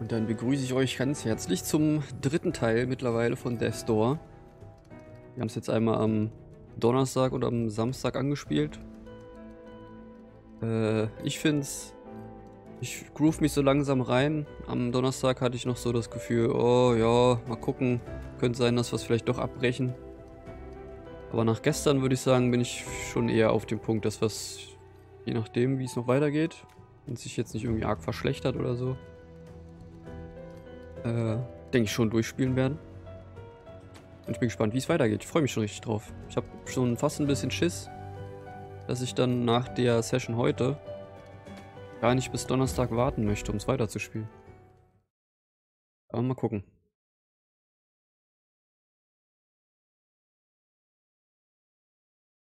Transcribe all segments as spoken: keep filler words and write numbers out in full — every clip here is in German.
Und dann begrüße ich euch ganz herzlich zum dritten Teil mittlerweile von Death's Door. Wir haben es jetzt einmal am Donnerstag und am Samstag angespielt. Äh, ich finde es... Ich groove mich so langsam rein. Am Donnerstag hatte ich noch so das Gefühl, oh ja, mal gucken. Könnte sein, dass wir es vielleicht doch abbrechen. Aber nach gestern würde ich sagen, bin ich schon eher auf dem Punkt, dass was, je nachdem, wie es noch weitergeht, und sich jetzt nicht irgendwie arg verschlechtert oder so, äh, denke ich schon durchspielen werden. Und ich bin gespannt, wie es weitergeht. Ich freue mich schon richtig drauf. Ich habe schon fast ein bisschen Schiss, dass ich dann nach der Session heute gar nicht bis Donnerstag warten möchte, um es weiterzuspielen. Aber mal gucken.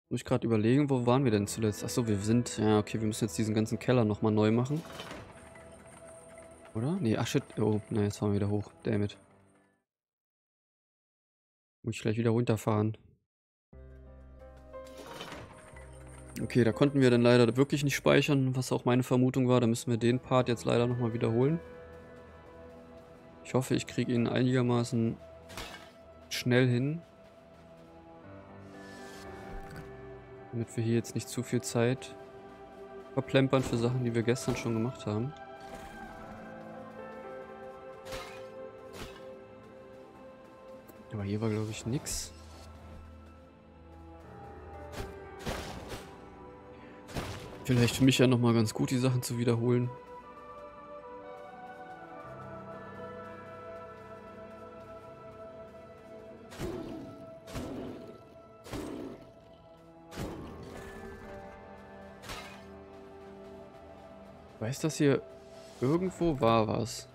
Muss ich gerade überlegen, wo waren wir denn zuletzt? Achso, wir sind... Ja, okay, wir müssen jetzt diesen ganzen Keller nochmal neu machen. Oder? Nee, ach shit. Oh, nein, jetzt fahren wir wieder hoch. Dammit. Muss ich gleich wieder runterfahren. Okay, da konnten wir dann leider wirklich nicht speichern, was auch meine Vermutung war. Da müssen wir den Part jetzt leider nochmal wiederholen. Ich hoffe, ich kriege ihn einigermaßen schnell hin. Damit wir hier jetzt nicht zu viel Zeit verplempern für Sachen, die wir gestern schon gemacht haben. Aber hier war, glaube ich, nichts. Vielleicht für mich ja nochmal ganz gut, die Sachen zu wiederholen. Ich weiß, dass hier irgendwo war was.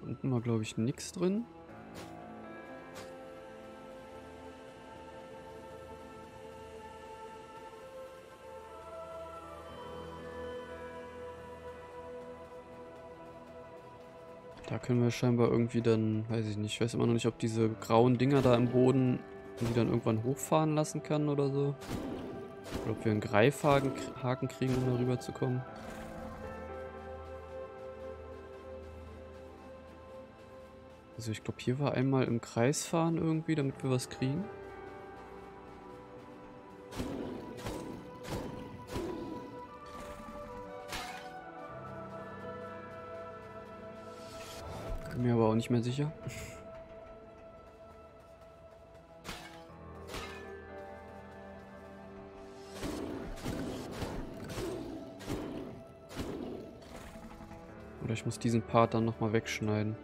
Unten war, glaube ich, nichts drin. Da können wir scheinbar irgendwie dann, weiß ich nicht, ich weiß immer noch nicht, ob diese grauen Dinger da im Boden, die dann irgendwann hochfahren lassen kann oder so. Oder ob wir einen Greifhaken Haken kriegen, um da rüber zu kommen. Also ich glaube, hier war einmal im Kreis fahren irgendwie, damit wir was kriegen. Bin mir aber auch nicht mehr sicher. Oder ich muss diesen Part dann nochmal wegschneiden.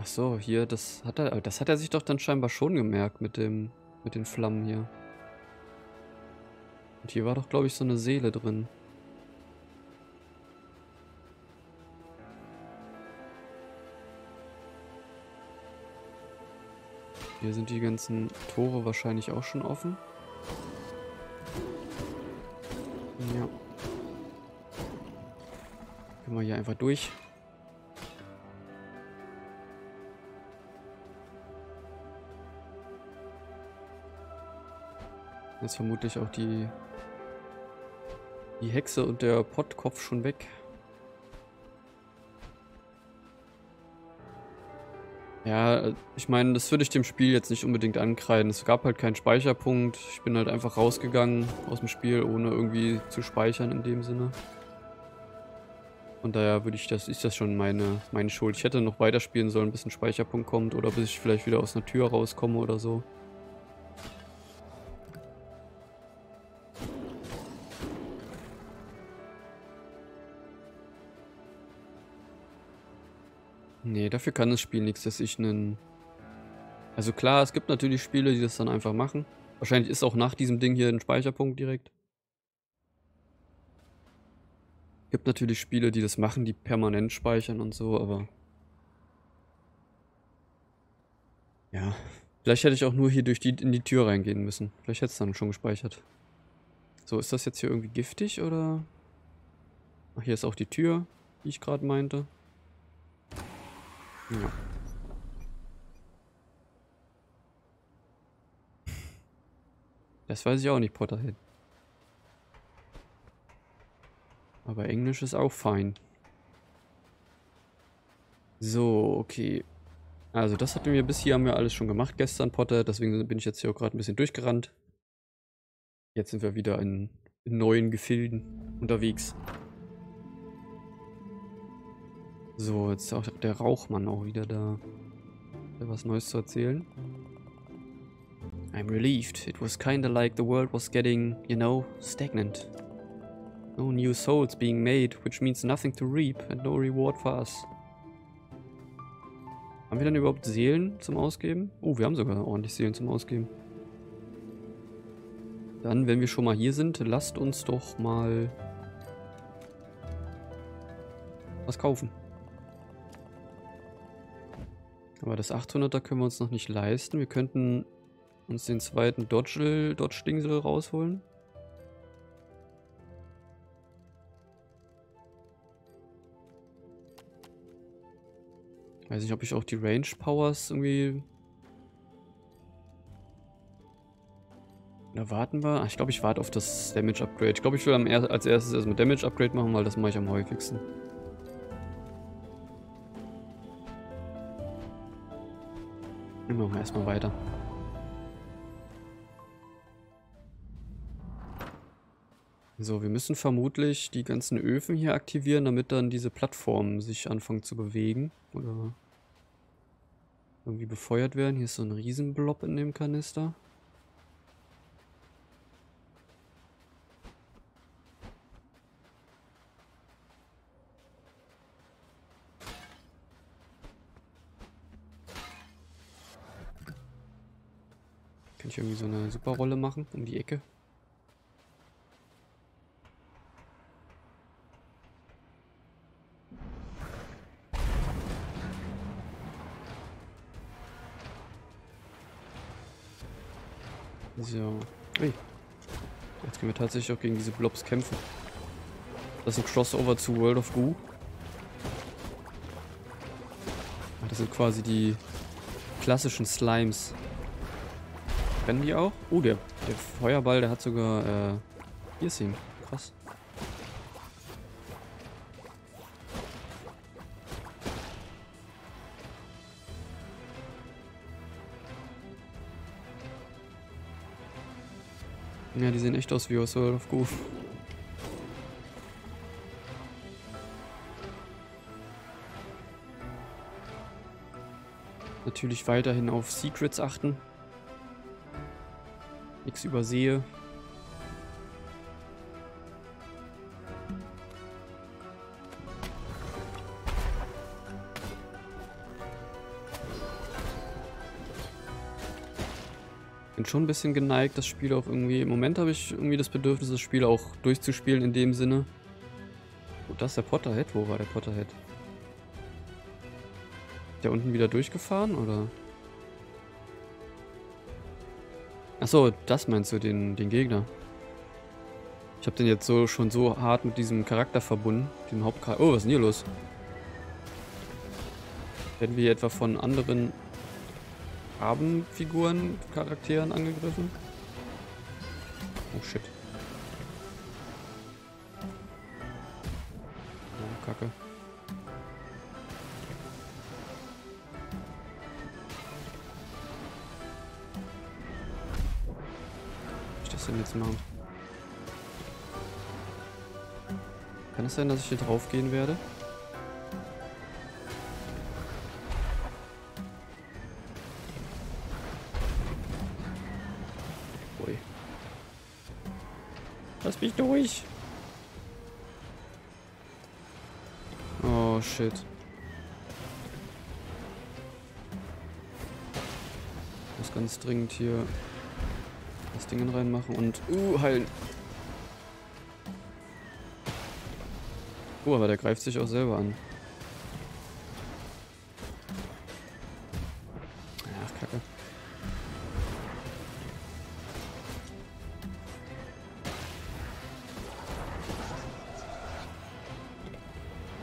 Ach so, hier, das hat er, das hat er sich doch dann scheinbar schon gemerkt mit dem, mit den Flammen hier. Und hier war doch, glaube ich, so eine Seele drin. Hier sind die ganzen Tore wahrscheinlich auch schon offen. Ja. Können wir hier einfach durch. Jetzt vermutlich auch die, die Hexe und der Pottkopf schon weg. Ja, ich meine, das würde ich dem Spiel jetzt nicht unbedingt ankreiden. Es gab halt keinen Speicherpunkt. Ich bin halt einfach rausgegangen aus dem Spiel, ohne irgendwie zu speichern in dem Sinne. Von daher würde ich das, ist das schon meine, meine Schuld. Ich hätte noch weiterspielen sollen, bis ein Speicherpunkt kommt oder bis ich vielleicht wieder aus einer Tür rauskomme oder so. Nee, dafür kann das Spiel nichts, dass ich einen... Also klar, es gibt natürlich Spiele, die das dann einfach machen. Wahrscheinlich ist auch nach diesem Ding hier ein Speicherpunkt direkt. Es gibt natürlich Spiele, die das machen, die permanent speichern und so, aber... Ja, vielleicht hätte ich auch nur hier durch die, in die Tür reingehen müssen. Vielleicht hätte es dann schon gespeichert. So, ist das jetzt hier irgendwie giftig, oder? Ach, hier ist auch die Tür, die ich gerade meinte. Ja. Das weiß ich auch nicht, Potterhead. Aber Englisch ist auch fein. So, okay. Also das hatten wir bis hier, haben wir alles schon gemacht gestern, Potter. Deswegen bin ich jetzt hier auch gerade ein bisschen durchgerannt. Jetzt sind wir wieder in, in neuen Gefilden unterwegs. So, jetzt ist auch der Rauchmann auch wieder da. Hat er was Neues zu erzählen? I'm relieved. It was kinda like the world was getting, you know, stagnant. No new souls being made, which means nothing to reap and no reward for us. Haben wir dann überhaupt Seelen zum Ausgeben? Oh, wir haben sogar ordentlich Seelen zum Ausgeben. Dann, wenn wir schon mal hier sind, lasst uns doch mal was kaufen. Aber das achthunderter können wir uns noch nicht leisten. Wir könnten uns den zweiten Dodge, Dodge-Dingsel rausholen. Weiß nicht, ob ich auch die Range Powers irgendwie. Da warten wir. Ach, ich glaube, ich warte auf das Damage Upgrade. Ich glaube, ich will am er als erstes erstmal Damage Upgrade machen, weil das mache ich am häufigsten. Dann machen wir erstmal weiter. So, wir müssen vermutlich die ganzen Öfen hier aktivieren, damit dann diese Plattformen sich anfangen zu bewegen. Oder irgendwie befeuert werden. Hier ist so ein Riesenblob in dem Kanister. Kann ich irgendwie so eine Superrolle machen um die Ecke? So. Ui. Jetzt können wir tatsächlich auch gegen diese Blobs kämpfen. Das ist ein Crossover zu World of Goo. Das sind quasi die klassischen Slimes. Rennen die auch? Oh, der, der Feuerball, der hat sogar äh, Piercing. Krass. Ja, die sehen echt aus wie aus World of Goo. Natürlich weiterhin auf Secrets achten. Nichts übersehe. Bin schon ein bisschen geneigt, das Spiel auch irgendwie. Im Moment habe ich irgendwie das Bedürfnis, das Spiel auch durchzuspielen in dem Sinne. Oh, das ist der Potterhead. Wo war der Potterhead? Ist der unten wieder durchgefahren, oder? Achso, das meinst du, den, den Gegner? Ich habe den jetzt so schon so hart mit diesem Charakter verbunden. Dem Hauptcharakter. Oh, was ist denn hier los? Werden wir hier etwa von anderen Rabenfiguren, Charakteren angegriffen? Oh shit. Oh, Kacke. Was ich das denn jetzt machen? Kann es sein, dass ich hier drauf gehen werde? Lass mich durch! Oh shit. Ich muss ganz dringend hier das Ding reinmachen und uh, heilen. Oh, aber der greift sich auch selber an. Ach, Kacke.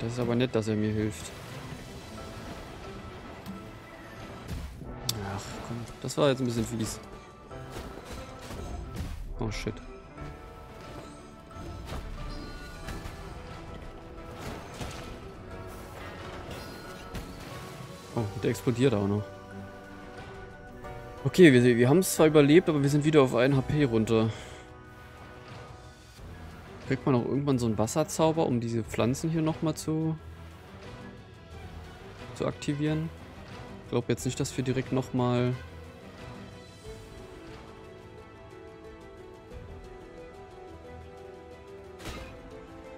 Das ist aber nett, dass er mir hilft. Das war jetzt ein bisschen fies. Oh shit. Oh, der explodiert auch noch. Okay, wir, wir haben es zwar überlebt, aber wir sind wieder auf ein H P runter. Kriegt man auch irgendwann so einen Wasserzauber, um diese Pflanzen hier nochmal zu, zu aktivieren? Ich glaube jetzt nicht, dass wir direkt nochmal...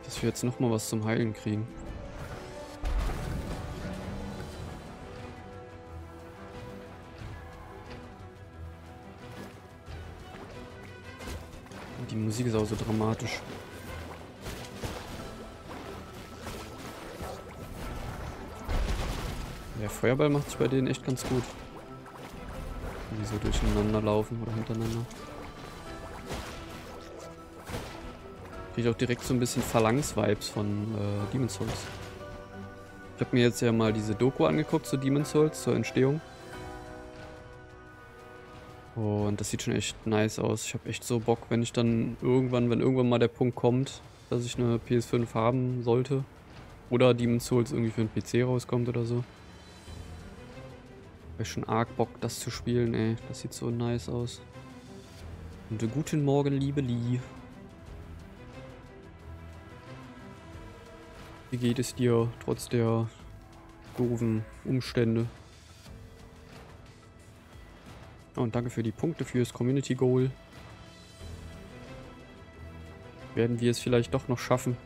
Dass wir jetzt nochmal was zum Heilen kriegen. Die Musik ist auch so dramatisch. Der Feuerball macht sich bei denen echt ganz gut. Wenn die so durcheinander laufen oder hintereinander. Kriege ich auch direkt so ein bisschen Phalanx-Vibes von äh, Demon's Souls. Ich habe mir jetzt ja mal diese Doku angeguckt zu Demon's Souls, zur Entstehung. Und das sieht schon echt nice aus. Ich habe echt so Bock, wenn ich dann irgendwann, wenn irgendwann mal der Punkt kommt, dass ich eine P S fünf haben sollte. Oder Demon's Souls irgendwie für den P C rauskommt oder so. Ich habe schon arg Bock, das zu spielen, ey. Das sieht so nice aus. Und einen guten Morgen, liebe Lee. Wie geht es dir, trotz der doofen Umstände? Und danke für die Punkte fürs Community Goal. Werden wir es vielleicht doch noch schaffen?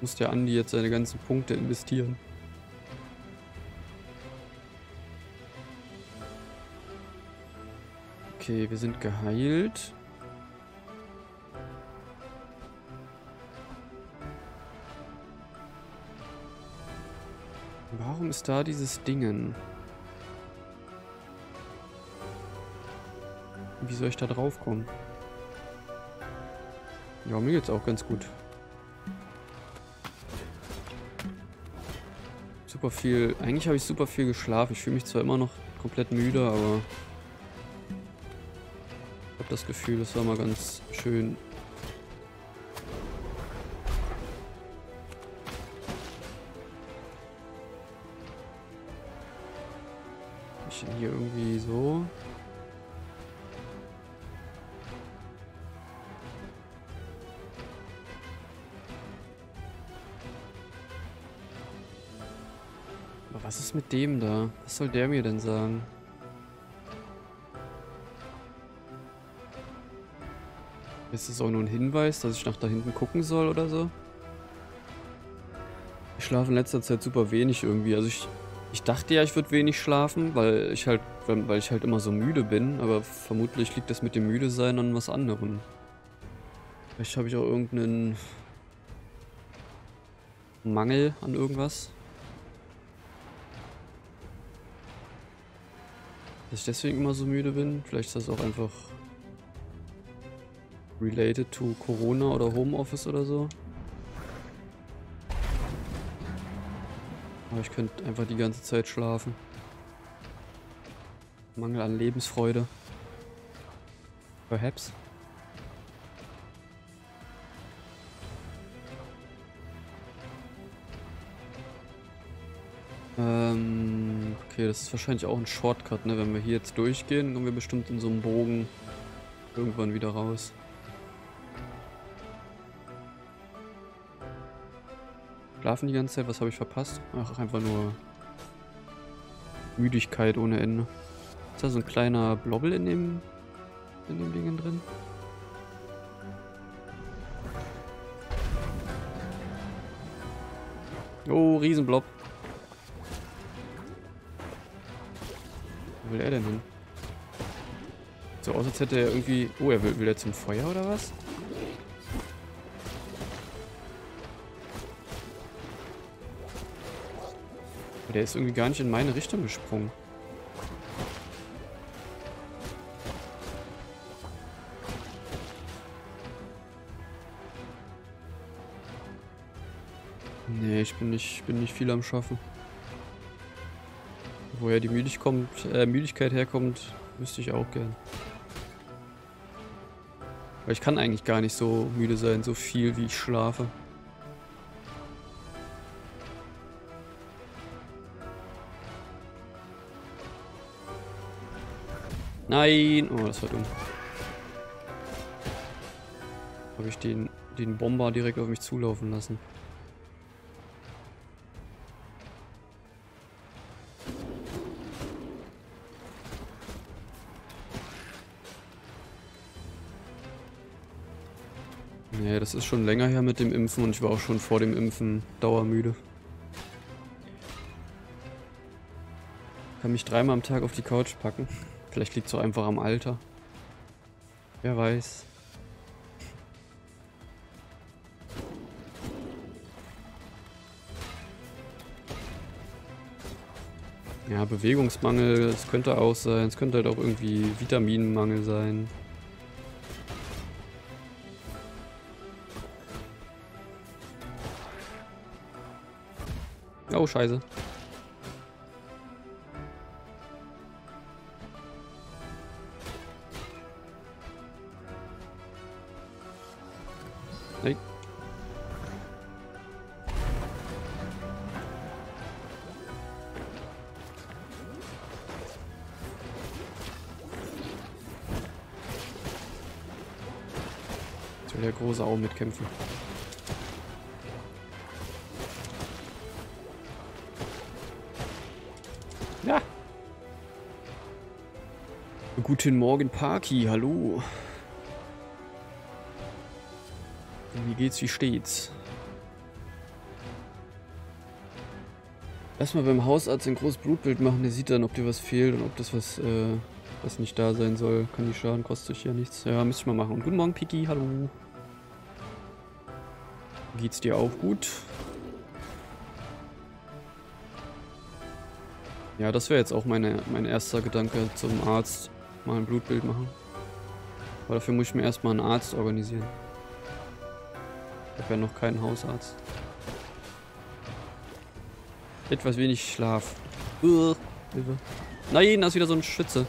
Muss der Andi jetzt seine ganzen Punkte investieren? Okay, wir sind geheilt. Warum ist da dieses Dingen? Wie soll ich da drauf kommen? Ja, mir geht's auch ganz gut. Super viel. Eigentlich habe ich super viel geschlafen. Ich fühle mich zwar immer noch komplett müde, aber ich habe das Gefühl, das war mal ganz schön. Ich bin hier irgendwie so. Was ist mit dem da? Was soll der mir denn sagen? Ist das auch nur ein Hinweis, dass ich nach da hinten gucken soll oder so? Ich schlafe in letzter Zeit super wenig irgendwie. Also ich, ich dachte ja, ich würde wenig schlafen, weil ich halt, weil ich halt immer so müde bin. Aber vermutlich liegt das mit dem Müdesein an was anderem. Vielleicht habe ich auch irgendeinen Mangel an irgendwas. Dass ich deswegen immer so müde bin. Vielleicht ist das auch einfach related to Corona oder Homeoffice oder so. Aber ich könnte einfach die ganze Zeit schlafen. Mangel an Lebensfreude. Perhaps. Ähm, okay, das ist wahrscheinlich auch ein Shortcut, ne? Wenn wir hier jetzt durchgehen, kommen wir bestimmt in so einem Bogen irgendwann wieder raus. Schlafen die ganze Zeit, was habe ich verpasst? Ach, einfach nur Müdigkeit ohne Ende. Ist da so ein kleiner Blobbel in dem, in dem Ding drin? Oh, Riesenblob. Wo will er denn hin? So aus, als hätte er irgendwie... Oh, er will, will er zum Feuer oder was? Aber der ist irgendwie gar nicht in meine Richtung gesprungen. Nee, ich bin nicht, bin nicht viel am Schaffen. Woher die Müdigkeit, äh, Müdigkeit herkommt, Wüsste ich auch gern. Weil ich kann eigentlich gar nicht so müde sein, so viel wie ich schlafe. Nein! Oh, das war dumm. Habe ich den, den Bomber direkt auf mich zulaufen lassen. Nee, das ist schon länger her mit dem Impfen und ich war auch schon vor dem Impfen dauermüde. Kann mich dreimal am Tag auf die Couch packen. Vielleicht liegt es auch einfach am Alter. Wer weiß. Ja, Bewegungsmangel, es könnte auch sein. Es könnte halt auch irgendwie Vitaminmangel sein. Oh, scheiße. Der große auch mitkämpfen. Ja. Guten Morgen, Parky. Hallo. Wie geht's, wie steht's? Lass mal beim Hausarzt ein großes Blutbild machen. Der sieht dann, ob dir was fehlt und ob das was, äh, was nicht da sein soll. Kann nicht schaden, kostet dich ja nichts. Ja, müsste ich mal machen. Und guten Morgen, Piki. Hallo. Geht's dir auch gut? Ja, das wäre jetzt auch meine, mein erster Gedanke, zum Arzt mal ein Blutbild machen. Aber dafür muss ich mir erstmal einen Arzt organisieren. Ich habe ja noch keinen Hausarzt. Etwas wenig Schlaf. Uah, Hilfe. Nein, da ist wieder so ein Schütze.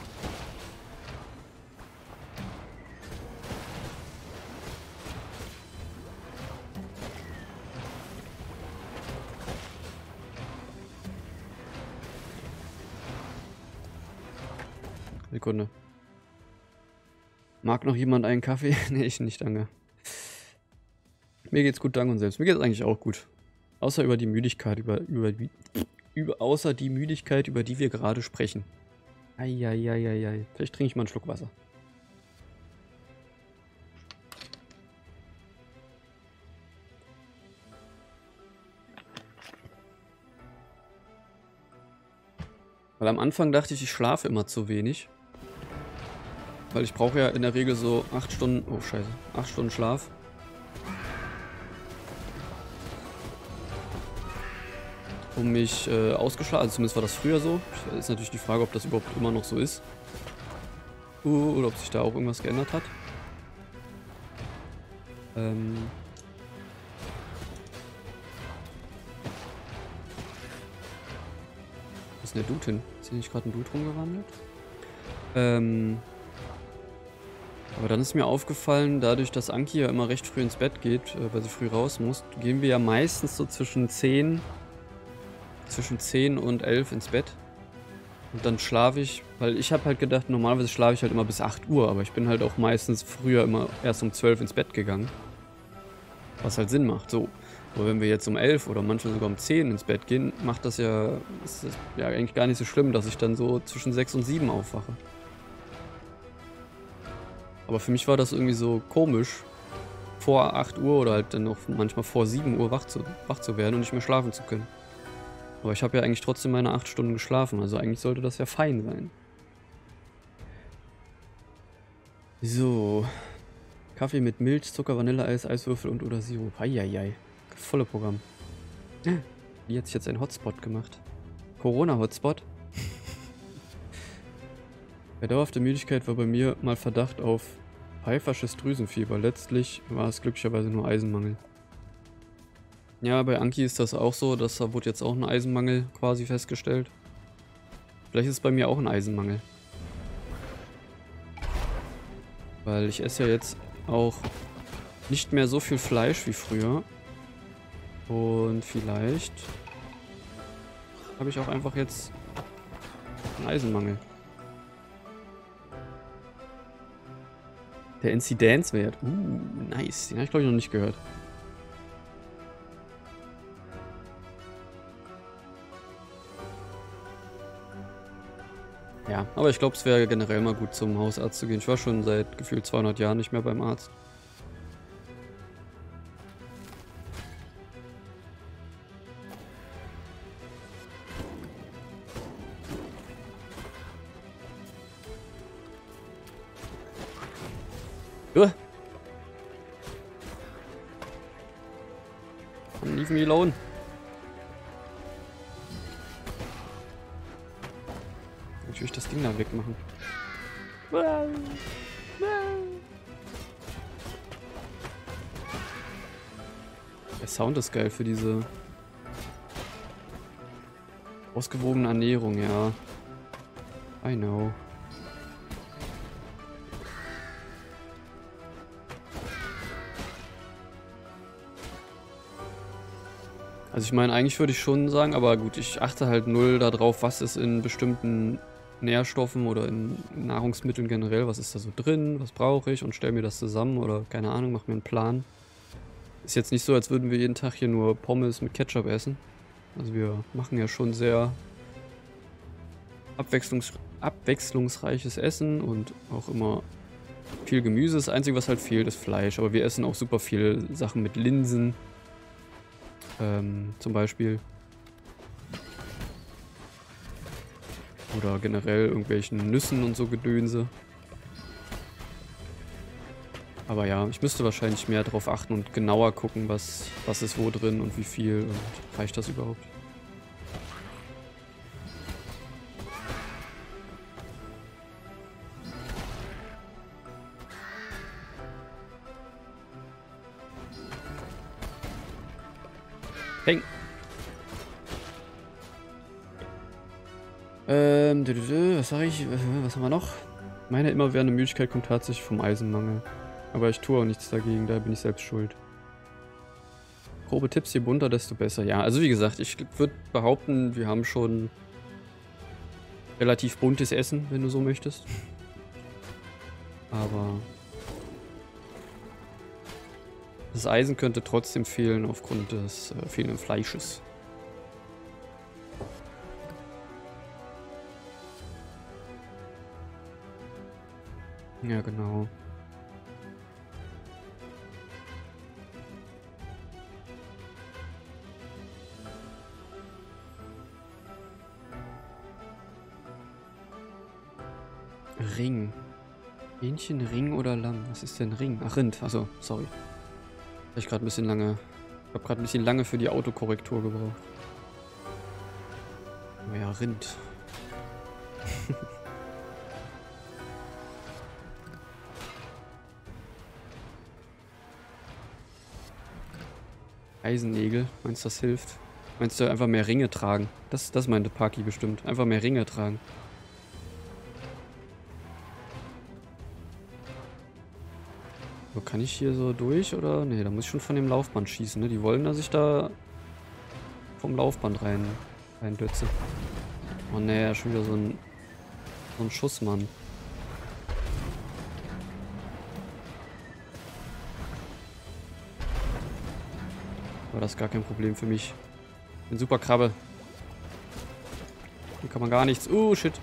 Sekunde. Mag noch jemand einen Kaffee? Nee, ich nicht, danke. Mir geht's gut, danke und selbst. Mir geht's eigentlich auch gut. Außer über die Müdigkeit, über, über, über außer die Müdigkeit, über die wir gerade sprechen. Eieieiei. Vielleicht trinke ich mal einen Schluck Wasser. Weil am Anfang dachte ich, ich schlafe immer zu wenig. Weil ich brauche ja in der Regel so acht Stunden... Oh, scheiße. acht Stunden Schlaf. Um mich äh, ausgeschlafen... Also zumindest war das früher so. Ist natürlich die Frage, ob das überhaupt immer noch so ist. Uh, oder ob sich da auch irgendwas geändert hat. Ähm... Wo ist denn der Dude hin? Ist hier nicht gerade ein Dude rumgewandelt? Ähm... Aber dann ist mir aufgefallen, dadurch, dass Anki ja immer recht früh ins Bett geht, weil sie früh raus muss, gehen wir ja meistens so zwischen zehn und elf ins Bett. Und dann schlafe ich, weil ich habe halt gedacht, normalerweise schlafe ich halt immer bis acht Uhr, aber ich bin halt auch meistens früher immer erst um zwölf ins Bett gegangen. Was halt Sinn macht, so. Aber wenn wir jetzt um elf oder manchmal sogar um zehn ins Bett gehen, macht das ja, ist das ja eigentlich gar nicht so schlimm, dass ich dann so zwischen sechs und sieben aufwache. Aber für mich war das irgendwie so komisch, vor acht Uhr oder halt dann auch manchmal vor sieben Uhr wach zu, wach zu werden und nicht mehr schlafen zu können. Aber ich habe ja eigentlich trotzdem meine acht Stunden geschlafen, also eigentlich sollte das ja fein sein. So. Kaffee mit Milch, Zucker, Vanilleeis, Eiswürfel und oder Sirup. Eieiei. Volle Programm. Wie hat sich jetzt ein Hotspot gemacht? Corona-Hotspot? Bei dauerhafter Müdigkeit war bei mir mal Verdacht auf Pfeifersches Drüsenfieber. Letztlich war es glücklicherweise nur Eisenmangel. Ja, bei Anki ist das auch so, dass da wurde jetzt auch ein Eisenmangel quasi festgestellt. Vielleicht ist es bei mir auch ein Eisenmangel. Weil ich esse ja jetzt auch nicht mehr so viel Fleisch wie früher. Und vielleicht habe ich auch einfach jetzt einen Eisenmangel. Der Inzidenzwert. Uh, nice. Den habe ich, glaube ich, noch nicht gehört. Ja, aber ich glaube, es wäre generell mal gut, zum Hausarzt zu gehen. Ich war schon seit gefühlt zweihundert Jahren nicht mehr beim Arzt. Uh. Leave me alone. Natürlich das Ding da wegmachen. Der Sound ist geil für diese ausgewogene Ernährung, ja. I know. Also ich meine, eigentlich würde ich schon sagen, aber gut, ich achte halt null darauf, was ist in bestimmten Nährstoffen oder in Nahrungsmitteln generell, was ist da so drin, was brauche ich, und stelle mir das zusammen oder keine Ahnung, mache mir einen Plan. Ist jetzt nicht so, als würden wir jeden Tag hier nur Pommes mit Ketchup essen. Also wir machen ja schon sehr abwechslungs abwechslungsreiches Essen und auch immer viel Gemüse. Das Einzige, was halt fehlt, ist Fleisch, aber wir essen auch super viel Sachen mit Linsen. Ähm, zum Beispiel. Oder generell irgendwelchen Nüssen und so Gedönse. Aber ja, ich müsste wahrscheinlich mehr drauf achten und genauer gucken, was, was ist wo drin und wie viel und reicht das überhaupt. Peng. Ähm, was sag ich? Was haben wir noch? Meine immerwährende Müdigkeit kommt tatsächlich vom Eisenmangel. Aber ich tue auch nichts dagegen, da bin ich selbst schuld. Grobe Tipps, je bunter, desto besser. Ja, also wie gesagt, ich würde behaupten, wir haben schon relativ buntes Essen, wenn du so möchtest. Aber das Eisen könnte trotzdem fehlen aufgrund des äh, fehlenden Fleisches. Ja, genau. Ring. Hähnchen, Ring oder Lamm? Was ist denn Ring? Ach, Rind. Achso, sorry. Ich habe gerade ein bisschen lange. Ich habe gerade ein bisschen lange für die Autokorrektur gebraucht. Aber ja, Rind. Eisennägel, meinst du, das hilft? Meinst du, einfach mehr Ringe tragen? Das, das meinte Paki bestimmt. Einfach mehr Ringe tragen. So, kann ich hier so durch oder? Ne, da muss ich schon von dem Laufband schießen, ne? Die wollen, dass ich da vom Laufband rein, rein dötze. Oh ne, schon wieder so ein, so ein Schussmann. Aber das ist gar kein Problem für mich. Ich bin super Krabbe. Hier kann man gar nichts. Uh, shit.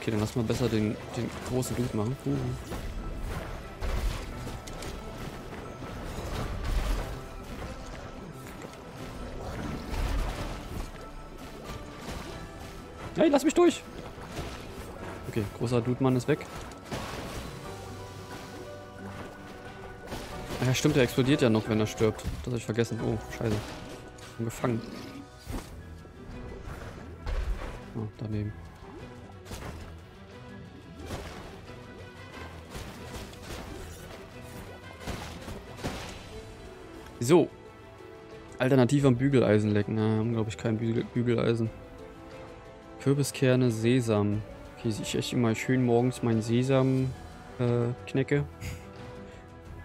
Okay, dann lass mal besser den, den großen Dude machen. Uh. Hey, lass mich durch! Okay, großer Dude-Mann ist weg. Ach ja, stimmt, der explodiert ja noch, wenn er stirbt. Das habe ich vergessen. Oh, scheiße. Ich bin gefangen. Oh, daneben. So. Alternativ am Bügeleisen lecken. Na, haben, glaube ich, kein Bügel Bügeleisen. Kürbiskerne, Sesam. Okay, ich esse immer schön morgens meinen Sesam Äh, Knecke.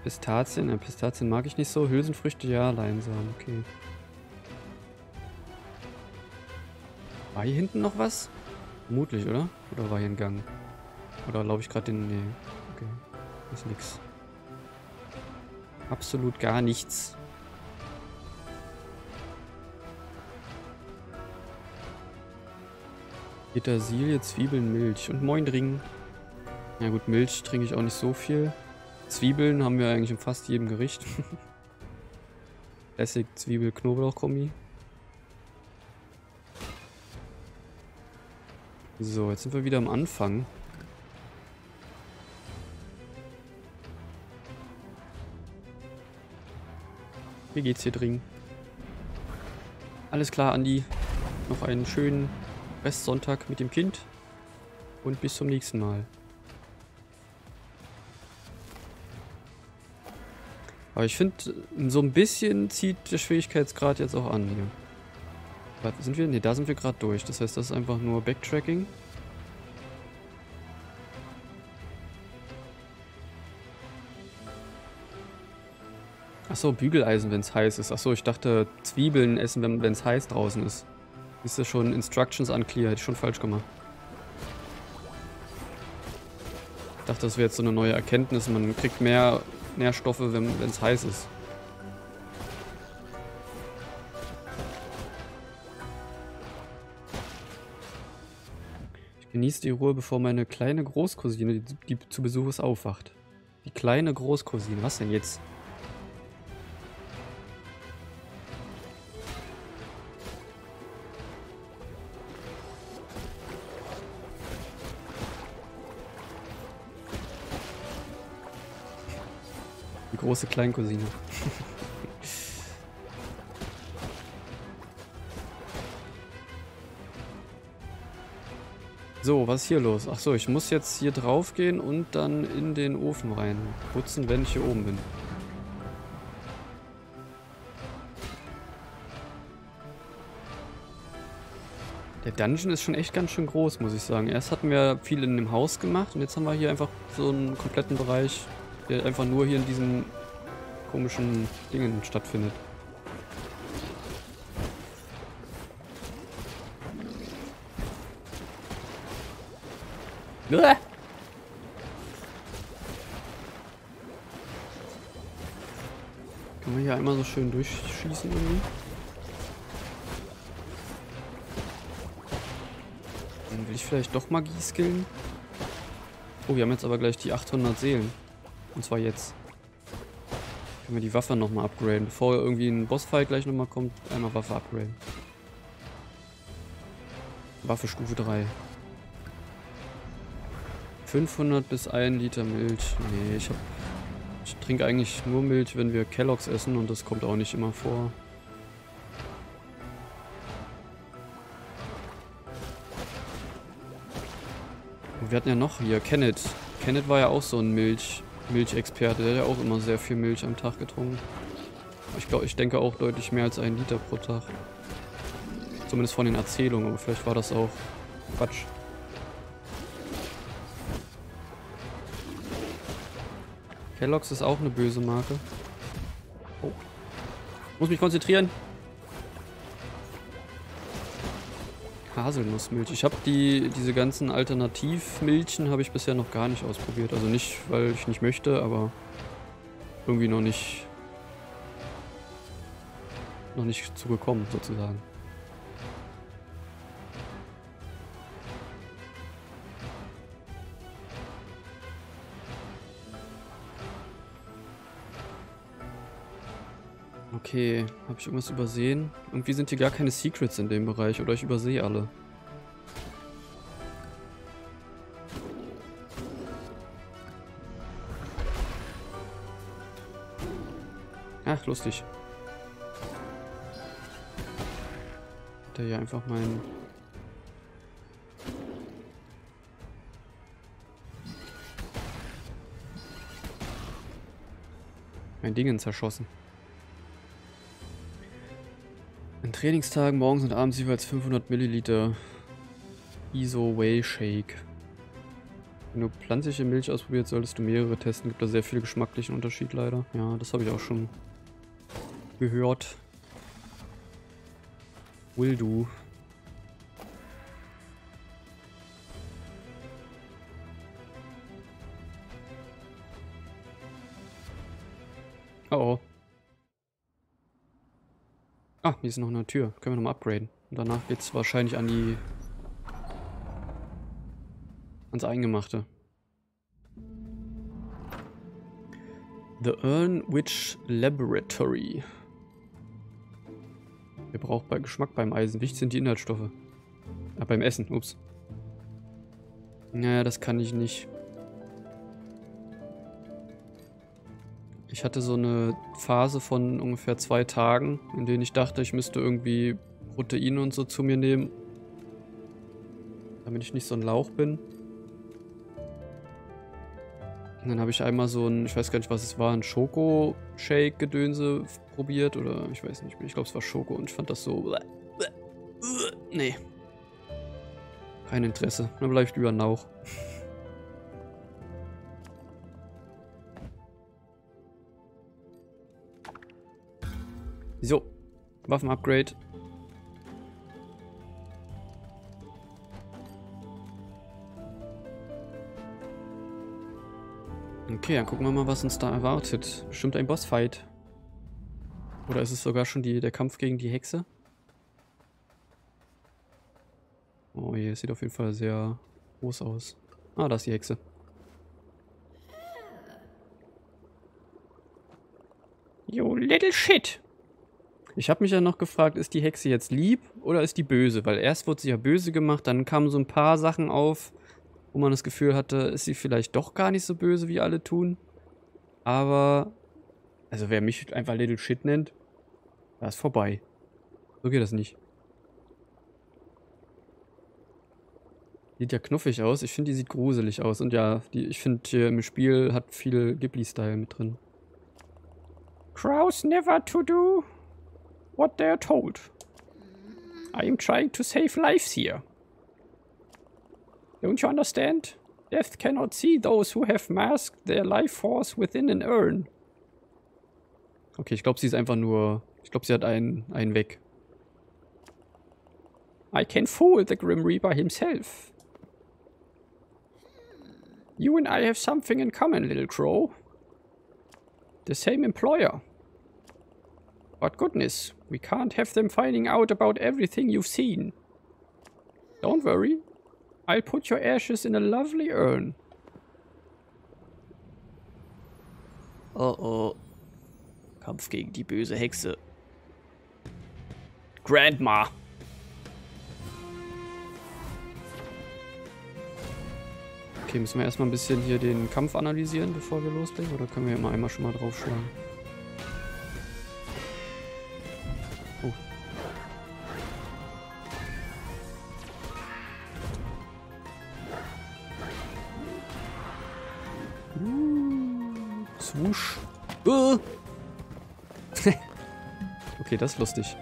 Pistazien? Äh, Pistazien mag ich nicht so. Hülsenfrüchte, ja, Leinsamen, okay. War hier hinten noch was? Vermutlich, oder? Oder war hier ein Gang? Oder laufe ich gerade den... Nee. Okay. Ist nix. Absolut gar nichts. Petersilie, Zwiebeln, Milch und Moinring. Na gut, Milch trinke ich auch nicht so viel. Zwiebeln haben wir eigentlich in fast jedem Gericht. Essig, Zwiebel, Knoblauch-Kombi. So, jetzt sind wir wieder am Anfang. Wie geht's hier drin? Alles klar, Andi. Noch einen schönen Restsonntag mit dem Kind. Und bis zum nächsten Mal. Aber ich finde, so ein bisschen zieht der Schwierigkeitsgrad jetzt auch an hier. Warte, sind wir? Ne, da sind wir gerade durch. Das heißt, das ist einfach nur Backtracking. Achso, Bügeleisen, wenn es heiß ist. Achso, ich dachte, Zwiebeln essen, wenn es heiß draußen ist. Ist das schon Instructions unclear? Hätte ich schon falsch gemacht. Ich dachte, das wäre jetzt so eine neue Erkenntnis. Man kriegt mehr Nährstoffe, wenn es heiß ist. Ich genieße die Ruhe, bevor meine kleine Großcousine, die, die zu Besuch ist, aufwacht. Die kleine Großcousine, was denn jetzt? Große Kleincousine. So, was ist hier los? Achso, ich muss jetzt hier drauf gehen und dann in den Ofen rein putzen, wenn ich hier oben bin. Der Dungeon ist schon echt ganz schön groß, muss ich sagen. Erst hatten wir viel in dem Haus gemacht und jetzt haben wir hier einfach so einen kompletten Bereich, der einfach nur hier in diesen komischen Dingen stattfindet. Uah! Kann man hier einmal so schön durchschießen irgendwie? Dann will ich vielleicht doch Magie skillen. Oh, wir haben jetzt aber gleich die achthundert Seelen. Und zwar jetzt. Können wir die Waffe nochmal upgraden. Bevor irgendwie ein Bossfight gleich nochmal kommt, einmal Waffe upgraden. Waffe Stufe drei. fünfhundert bis ein Liter Milch. Nee, ich hab... Ich trinke eigentlich nur Milch, wenn wir Kelloggs essen und das kommt auch nicht immer vor. Und wir hatten ja noch hier Kenneth. Kenneth war ja auch so ein Milch... Milchexperte, der hat ja auch immer sehr viel Milch am Tag getrunken. Ich glaube, ich denke auch deutlich mehr als ein Liter pro Tag. Zumindest von den Erzählungen, aber vielleicht war das auch Quatsch. Kellogg's ist auch eine böse Marke. Oh. Muss mich konzentrieren. Haselnussmilch. Ich habe die diese ganzen Alternativmilchen habe ich bisher noch gar nicht ausprobiert. Also nicht, weil ich nicht möchte, aber irgendwie noch nicht noch nicht zugekommen sozusagen. Okay, habe ich irgendwas übersehen? Irgendwie sind hier gar keine Secrets in dem Bereich, oder ich übersehe alle. Ach, lustig. Hat er hier einfach meinen... mein Dingen zerschossen. An Trainingstagen morgens und abends jeweils fünfhundert Milliliter Iso Whey Shake. Wenn du pflanzliche Milch ausprobiert, solltest du mehrere testen. Gibt da sehr viel geschmacklichen Unterschied leider. Ja, das habe ich auch schon gehört. Will do. Oh oh. Ah, hier ist noch eine Tür. Können wir nochmal upgraden. Und danach geht es wahrscheinlich an die... ans Eingemachte. The Urnwich Laboratory. Wir brauchen bei Geschmack beim Eisen. Wichtig sind die Inhaltsstoffe. Ah, beim Essen. Ups. Naja, das kann ich nicht. Ich hatte so eine Phase von ungefähr zwei Tagen, in denen ich dachte, ich müsste irgendwie Proteine und so zu mir nehmen. Damit ich nicht so ein Lauch bin. Und dann habe ich einmal so ein, ich weiß gar nicht, was es war, ein Schoko-Shake-Gedönse probiert oder ich weiß nicht mehr. Ich glaube, es war Schoko und ich fand das so... Nee. Kein Interesse. Dann bleibt über Nauch. So. Waffen-Upgrade. Okay, dann gucken wir mal, was uns da erwartet. Bestimmt ein Bossfight. Oder ist es sogar schon die, der Kampf gegen die Hexe? Oh je, es sieht auf jeden Fall sehr groß aus. Ah, da ist die Hexe. You little shit! Ich habe mich ja noch gefragt, ist die Hexe jetzt lieb oder ist die böse? Weil erst wurde sie ja böse gemacht, dann kamen so ein paar Sachen auf, wo man das Gefühl hatte, ist sie vielleicht doch gar nicht so böse, wie alle tun. Aber, also wer mich einfach Little Shit nennt, da ist vorbei. So geht das nicht. Sieht ja knuffig aus. Ich finde, die sieht gruselig aus. Und ja, die, ich finde, hier im Spiel hat viel Ghibli-Style mit drin. Crows never to do what they're told. I am trying to save lives here. Don't you understand? Death cannot see those who have masked their life force within an urn. Okay, ich glaube, sie ist einfach nur... Ich glaube, sie hat einen, einen weg. I can fool the Grim Reaper himself. You and I have something in common, little crow. The same employer. But goodness, we can't have them finding out about everything you've seen. Don't worry. I'll put your ashes in a lovely urn. Oh oh. Kampf gegen die böse Hexe. Grandma. Okay, müssen wir erstmal ein bisschen hier den Kampf analysieren, bevor wir loslegen? Oder können wir immer einmal schon mal draufschlagen? Oh. Swoosh. Uh. Okay, das ist lustig.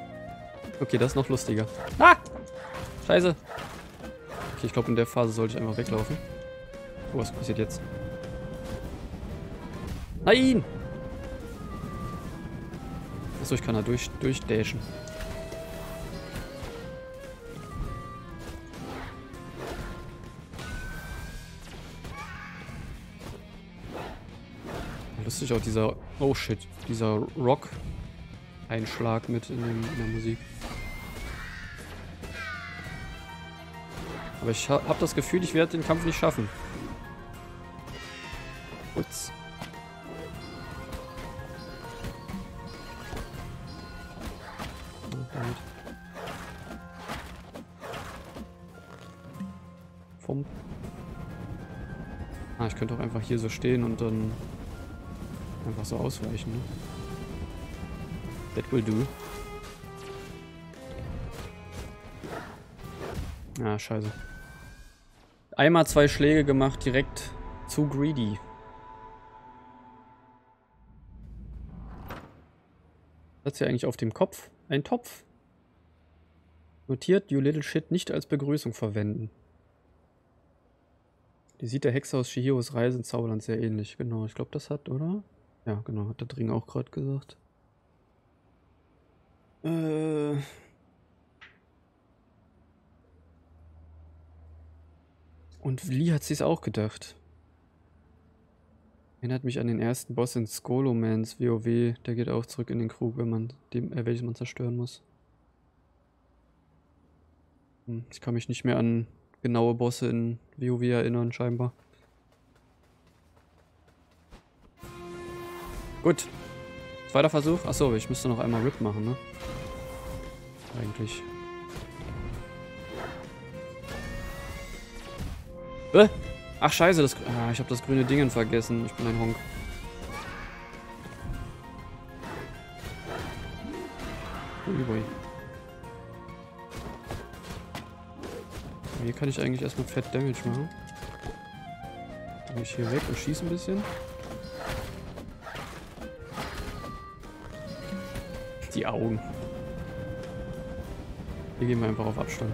Okay, das ist noch lustiger. Ah! Scheiße. Okay, ich glaube, in der Phase sollte ich einfach weglaufen. Oh, was passiert jetzt? Nein! Achso, ich kann da durch, durchdashen. Lustig auch dieser, oh shit, dieser Rock-Einschlag mit in, dem, in der Musik. Aber ich ha habe das Gefühl, ich werde den Kampf nicht schaffen. Ups. Vom. Ah, ich könnte auch einfach hier so stehen und dann... einfach so ausweichen, ne? That will do. Ah, scheiße. Einmal zwei Schläge gemacht, direkt zu greedy. Was hat sie eigentlich auf dem Kopf? Ein Topf. Notiert, you little shit nicht als Begrüßung verwenden. Die sieht der Hexe aus Shihiros Reisen Zauberland sehr ähnlich. Genau, ich glaube, das hat, oder? Ja, genau, hat der Dring auch gerade gesagt. Äh... Und Lee hat sich's auch gedacht. Erinnert mich an den ersten Boss in Skolomans WoW. Der geht auch zurück in den Krug, wenn man dem, äh, welches man zerstören muss. Hm, ich kann mich nicht mehr an genaue Bosse in WoW erinnern, scheinbar. Gut. Zweiter Versuch. Achso, ich müsste noch einmal R I P machen, ne? Eigentlich. Äh? Ach scheiße, das, ah, ich habe das grüne Ding vergessen. Ich bin ein Honk. Ui, ui. Hier kann ich eigentlich erstmal fett Damage machen. Dann gehe ich hier weg und schieße ein bisschen. Die Augen. Hier gehen wir einfach auf Abstand.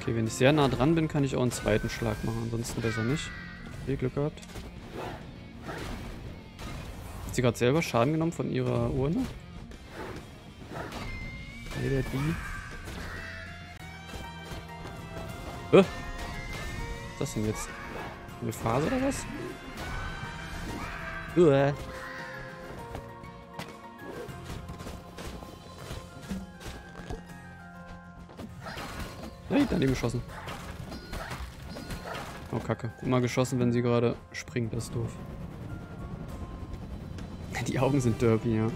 Okay, wenn ich sehr nah dran bin, kann ich auch einen zweiten Schlag machen. Ansonsten besser nicht. Viel Glück gehabt. Hat sie gerade selber Schaden genommen von ihrer Urne? Nee, der die. Äh? Was ist das denn jetzt? Eine Phase oder was? Uah. Nein, daneben geschossen. Oh, Kacke. Immer geschossen, wenn sie gerade springt. Das ist doof. Die Augen sind derby, ja.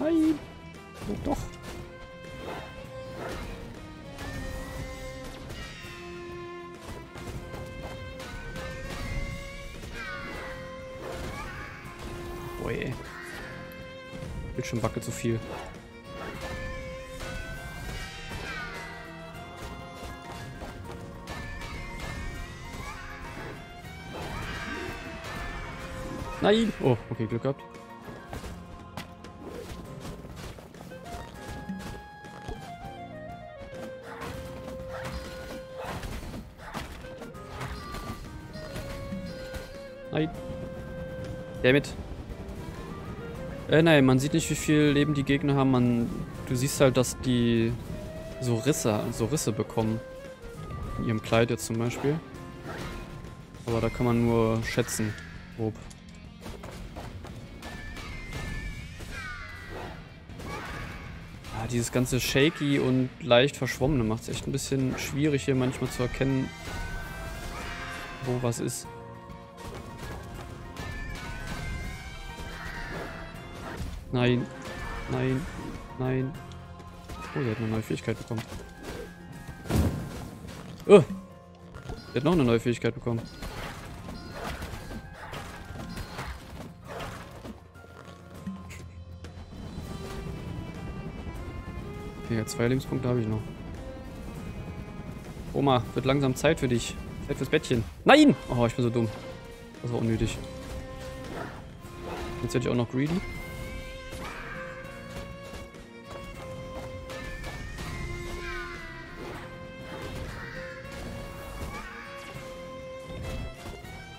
Hi. Oh, doch. Oh je. Bildschirm wackelt so viel. Nein! Oh, okay, Glück gehabt. Nein. Damit. Äh, nein, man sieht nicht, wie viel Leben die Gegner haben. Man, du siehst halt, dass die so Risse, so Risse bekommen. In ihrem Kleid jetzt zum Beispiel. Aber da kann man nur schätzen, grob. Dieses ganze shaky und leicht verschwommene macht es echt ein bisschen schwierig, hier manchmal zu erkennen, wo was ist. Nein, nein, nein. Oh, der hat eine neue Fähigkeit bekommen. Oh, der hat noch eine neue Fähigkeit bekommen. Okay, zwei Lebenspunkte habe ich noch. Oma, wird langsam Zeit für dich. Zeit fürs Bettchen. Nein! Oh, ich bin so dumm. Das war unnötig. Jetzt hätte ich auch noch Greedy.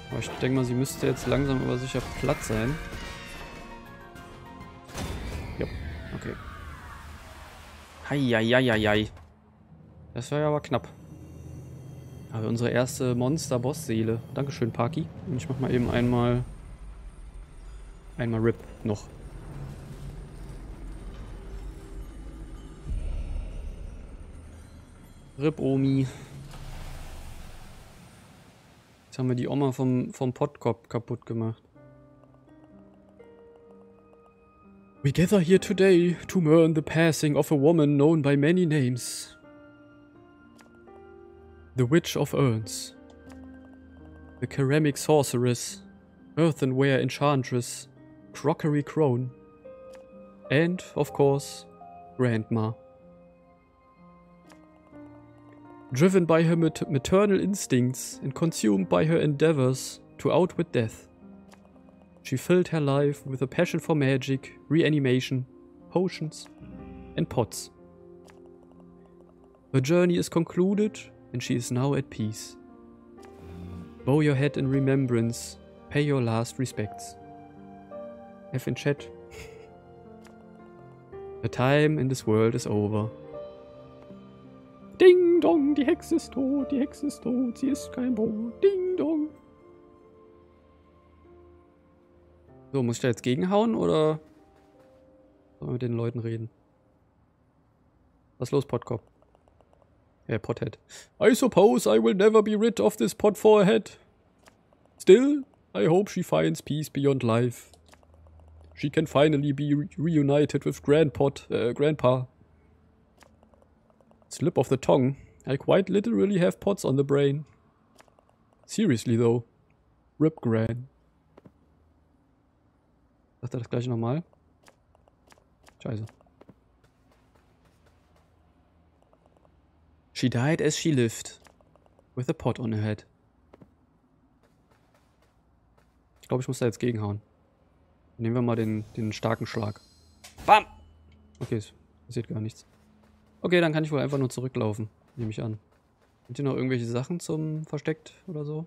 Aber ich denke mal, sie müsste jetzt langsam aber sicher platt sein. Ja, okay. Heieieiei. Das war ja aber knapp. Aber unsere erste Monster-Boss-Seele. Dankeschön, Parky. Und ich mach mal eben einmal... Einmal R I P noch. R I P, Omi. Jetzt haben wir die Oma vom, vom Podkopf kaputt gemacht. We gather here today to mourn the passing of a woman known by many names. The Witch of Urns. The Ceramic Sorceress. Earthenware Enchantress. Crockery Crone. And, of course, Grandma. Driven by her mat- maternal instincts and consumed by her endeavors to outwit death. She filled her life with a passion for magic, reanimation, potions and pots. Her journey is concluded and she is now at peace. Bow your head in remembrance, pay your last respects. F in chat. The time in this world is over. Ding dong, die Hexe ist tot, die Hexe ist tot, sie ist kein Brot. Ding dong. So, muss ich da jetzt gegenhauen oder sollen wir mit den Leuten reden? Was ist los, Podkopf? Äh, yeah, Pothead. I suppose I will never be rid of this pot forehead. Still, I hope she finds peace beyond life. She can finally be re reunited with Grandpot, uh, Grandpa. Slip of the tongue. I quite literally have pots on the brain. Seriously though. Rip Gran. Sagt er das gleiche nochmal? Scheiße. She died as she lived, with a pot on her head. Ich glaube, ich muss da jetzt gegenhauen. Nehmen wir mal den, den starken Schlag. Bam! Okay, es passiert gar nichts. Okay, dann kann ich wohl einfach nur zurücklaufen, nehme ich an. Habt ihr noch irgendwelche Sachen zum Versteckt oder so?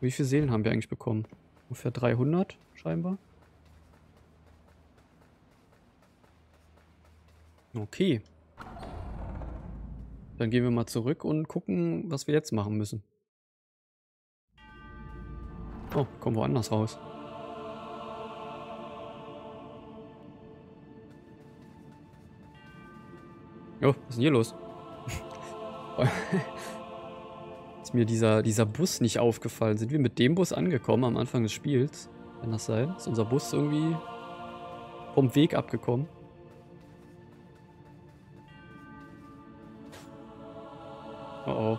Wie viele Seelen haben wir eigentlich bekommen? Ungefähr dreihundert, scheinbar. Okay. Dann gehen wir mal zurück und gucken, was wir jetzt machen müssen. Oh, kommen wir woanders raus. Jo, was ist denn hier los? Ist mir dieser, dieser Bus nicht aufgefallen. Sind wir mit dem Bus angekommen am Anfang des Spiels? Kann das sein? Ist unser Bus irgendwie vom Weg abgekommen? Oh oh.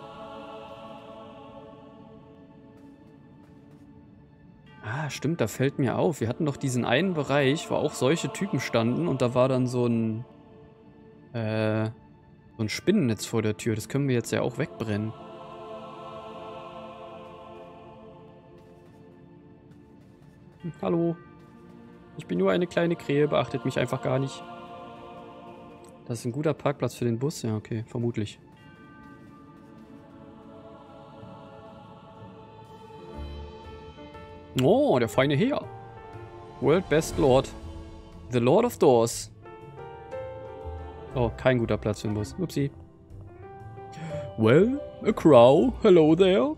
Ah, stimmt, da fällt mir auf. Wir hatten doch diesen einen Bereich, wo auch solche Typen standen und da war dann so ein äh, so ein Spinnennetz vor der Tür. Das können wir jetzt ja auch wegbrennen. Hm, hallo. Ich bin nur eine kleine Krähe, beachtet mich einfach gar nicht. Das ist ein guter Parkplatz für den Bus. Ja, okay, vermutlich. Oh, der feine Herr. World Best Lord. The Lord of Doors. Oh, kein guter Platz für den Bus. Upsi. Well, a crow. Hello there.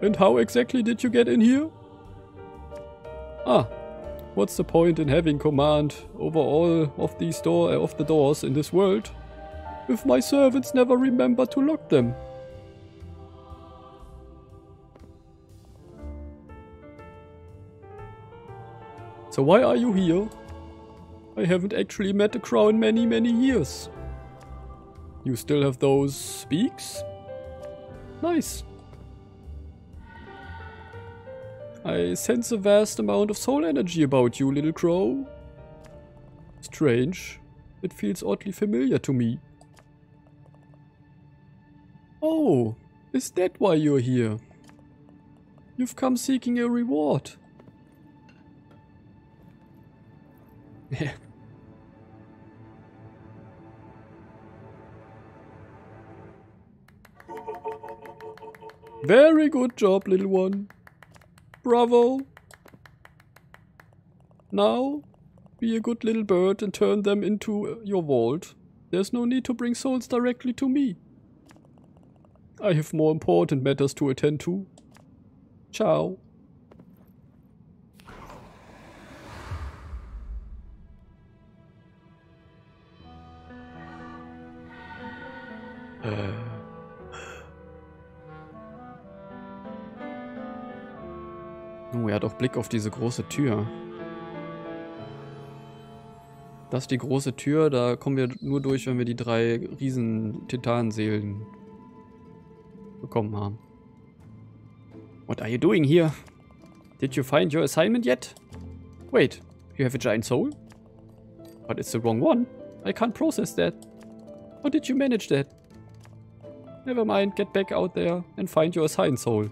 And how exactly did you get in here? Ah. What's the point in having command over all of these door uh, of the doors in this world? If my servants never remember to lock them. So why are you here? I haven't actually met a crow in many, many years. You still have those beaks? Nice. I sense a vast amount of soul energy about you, little crow. Strange. It feels oddly familiar to me. Oh, is that why you're here? You've come seeking a reward. Very good job, little one. Bravo. Now, be a good little bird and turn them into your vault. There's no need to bring souls directly to me. I have more important matters to attend to. Ciao. Oh, er hat auch Blick auf diese große Tür. Das ist die große Tür, da kommen wir nur durch, wenn wir die drei riesen Titanseelen bekommen haben. What are you doing here? Did you find your assignment yet? Wait, you have a giant soul? But it's the wrong one. I can't process that. How did you manage that? Never mind, get back out there and find your assigned soul.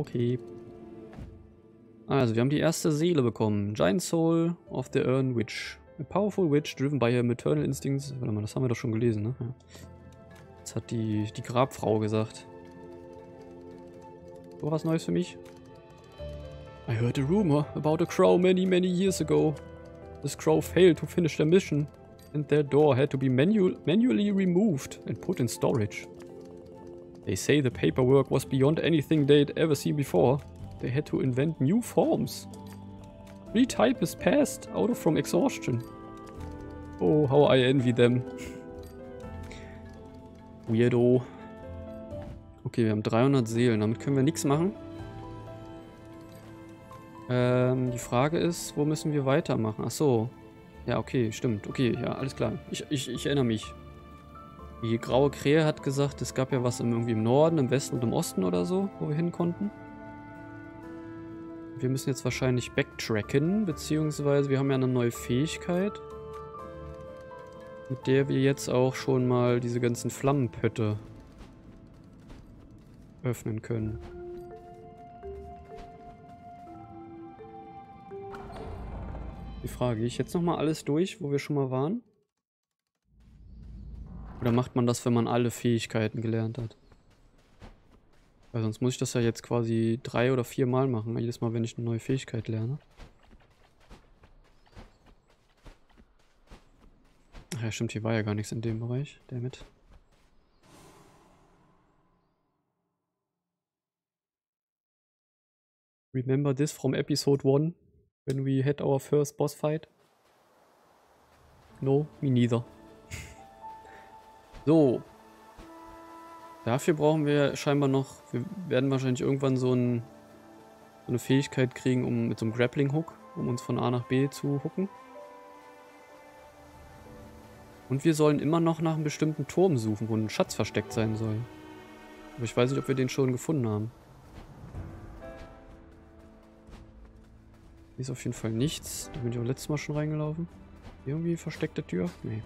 Okay. Also, wir haben die erste Seele bekommen. Giant Soul of the Urn Witch. A powerful witch driven by her maternal instincts. Warte mal, das haben wir doch schon gelesen, ne? Ja. Das hat die, die Grabfrau gesagt. So, was Neues für mich? I heard a rumor about a crow many, many years ago. This crow failed to finish their mission and their door had to be manu manually removed and put in storage. They say the paperwork was beyond anything they'd ever seen before. They had to invent new forms. Three typists passed out of from exhaustion. Oh, how I envy them. Weirdo. Okay, wir haben dreihundert Seelen, damit können wir nichts machen. Ähm, die Frage ist, wo müssen wir weitermachen? Ach so. Ja, okay, stimmt. Okay, ja, alles klar. Ich, ich, ich erinnere mich. Die graue Krähe hat gesagt, es gab ja was im, irgendwie im Norden, im Westen und im Osten oder so, wo wir hin konnten. Wir müssen jetzt wahrscheinlich backtracken, beziehungsweise wir haben ja eine neue Fähigkeit, mit der wir jetzt auch schon mal diese ganzen Flammenpötte öffnen können. Die Frage, gehe ich jetzt nochmal alles durch, wo wir schon mal waren? Oder macht man das, wenn man alle Fähigkeiten gelernt hat? Weil sonst muss ich das ja jetzt quasi drei oder vier Mal machen, jedes Mal, wenn ich eine neue Fähigkeit lerne. Ach ja, stimmt, hier war ja gar nichts in dem Bereich, damit. Remember this from episode one, when we had our first boss fight? No, me neither. So. Dafür brauchen wir scheinbar noch, wir werden wahrscheinlich irgendwann so, ein, so eine Fähigkeit kriegen, um mit so einem Grappling-Hook, um uns von A nach B zu hooken. Und wir sollen immer noch nach einem bestimmten Turm suchen, wo ein Schatz versteckt sein soll. Aber ich weiß nicht, ob wir den schon gefunden haben. Hier ist auf jeden Fall nichts. Da bin ich auch letztes Mal schon reingelaufen. Irgendwie versteckte Tür? Nee.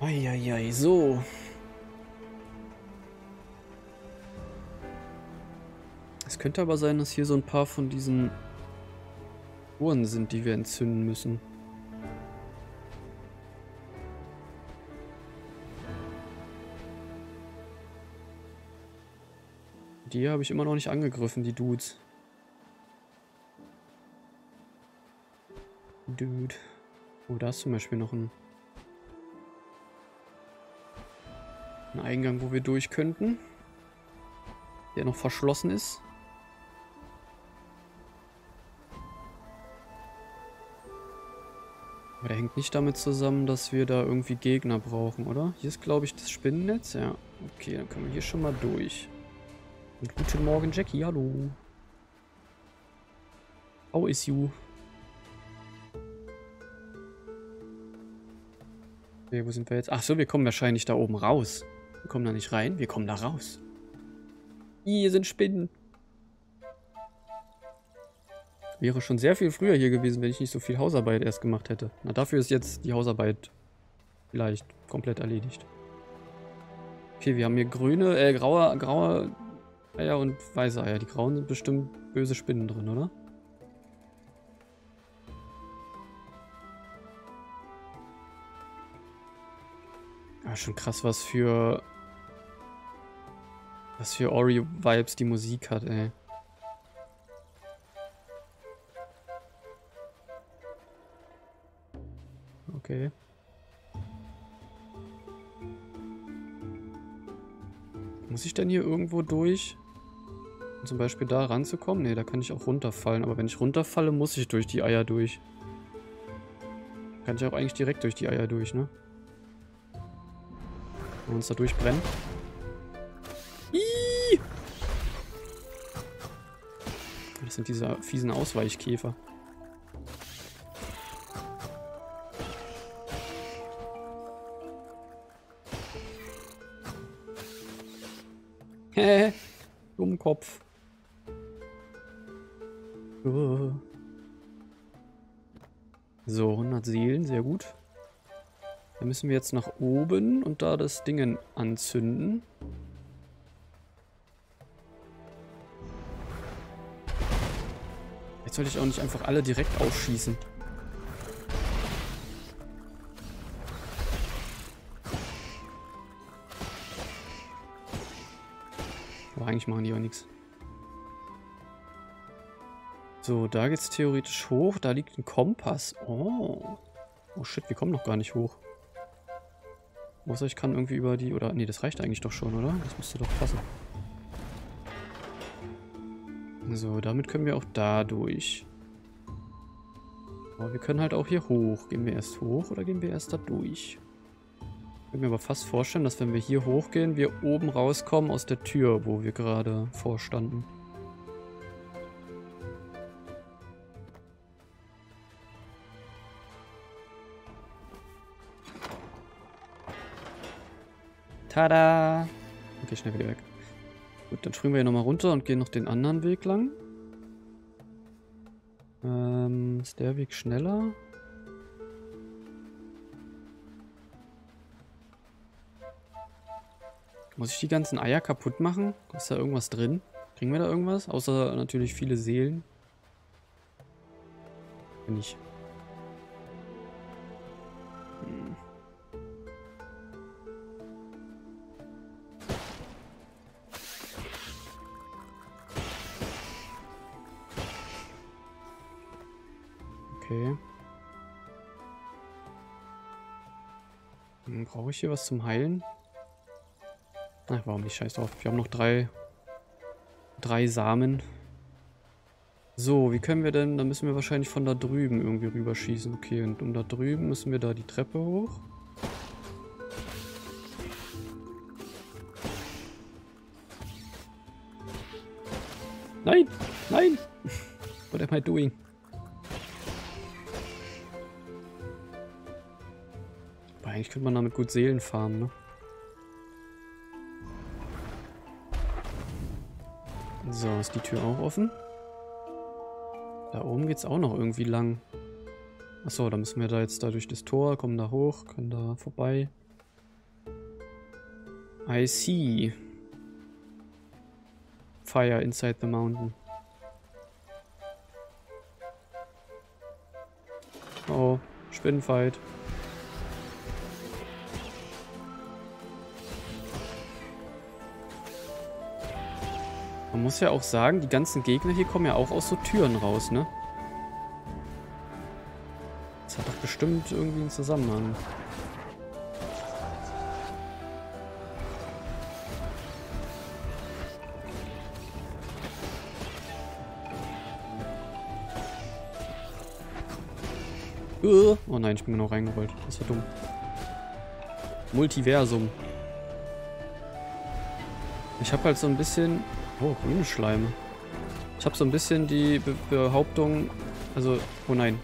Eieiei, so. Es könnte aber sein, dass hier so ein paar von diesen Uhren sind, die wir entzünden müssen. Die habe ich immer noch nicht angegriffen, die Dudes. Dude. Oh, da ist zum Beispiel noch ein... Ein Eingang, wo wir durch könnten, der noch verschlossen ist. Aber der hängt nicht damit zusammen, dass wir da irgendwie Gegner brauchen, oder? Hier ist, glaube ich, das Spinnennetz. Ja, okay, dann können wir hier schon mal durch. Und guten Morgen, Jackie, hallo. How is you? Okay, wo sind wir jetzt? Ach so, wir kommen wahrscheinlich da oben raus. Wir kommen da nicht rein, wir kommen da raus. Hier sind Spinnen. Wäre schon sehr viel früher hier gewesen, wenn ich nicht so viel Hausarbeit erst gemacht hätte. Na, dafür ist jetzt die Hausarbeit vielleicht komplett erledigt. Okay, wir haben hier grüne, äh, graue, graue Eier und weiße Eier. Die grauen sind bestimmt böse Spinnen drin, oder? Ja, schon krass, was für... Was für Ori-Vibes die Musik hat, ey. Okay. Muss ich denn hier irgendwo durch? Um zum Beispiel da ranzukommen? Ne, da kann ich auch runterfallen. Aber wenn ich runterfalle, muss ich durch die Eier durch. Kann ich auch eigentlich direkt durch die Eier durch, ne? Wenn wir uns da durchbrennen. Das sind diese fiesen Ausweichkäfer. Hä? Dummkopf. Uh. So, hundert Seelen, sehr gut. Da müssen wir jetzt nach oben und da das Ding anzünden. Jetzt sollte ich auch nicht einfach alle direkt aufschießen. Aber eigentlich machen die auch nichts. So, da geht's theoretisch hoch. Da liegt ein Kompass. Oh. Oh shit, wir kommen noch gar nicht hoch. Außer ich kann irgendwie über die... Oder nee, das reicht eigentlich doch schon, oder? Das müsste doch passen. So, damit können wir auch da durch. Aber wir können halt auch hier hoch. Gehen wir erst hoch oder gehen wir erst da durch? Ich würde mir aber fast vorstellen, dass wenn wir hier hochgehen, wir oben rauskommen aus der Tür, wo wir gerade vorstanden. Tada! Okay, schnell wieder weg. Gut, dann springen wir hier nochmal runter und gehen noch den anderen Weg lang. Ähm, ist der Weg schneller? Muss ich die ganzen Eier kaputt machen? Ist da irgendwas drin? Kriegen wir da irgendwas? Außer natürlich viele Seelen. Wenn nicht. Hm. Okay. Brauche ich hier was zum Heilen? Ach, warum nicht? Scheiß drauf. Wir haben noch drei, drei Samen. So, wie können wir denn? Da müssen wir wahrscheinlich von da drüben irgendwie rüberschießen. Okay, und um da drüben müssen wir da die Treppe hoch. Nein! Nein! What am I doing? Eigentlich könnte man damit gut Seelen farmen, ne? So, ist die Tür auch offen? Da oben geht's auch noch irgendwie lang. Achso, da müssen wir da jetzt da durch das Tor, kommen da hoch, können da vorbei. I see. Fire inside the mountain. Oh, Spinnenfight. Man muss ja auch sagen, die ganzen Gegner hier kommen ja auch aus so Türen raus, ne? Das hat doch bestimmt irgendwie einen Zusammenhang. Uh, oh nein, ich bin genau reingerollt. Das war dumm. Multiversum. Ich habe halt so ein bisschen... Oh, grüne Schleime. Ich habe so ein bisschen die Be Behauptung, also, oh nein.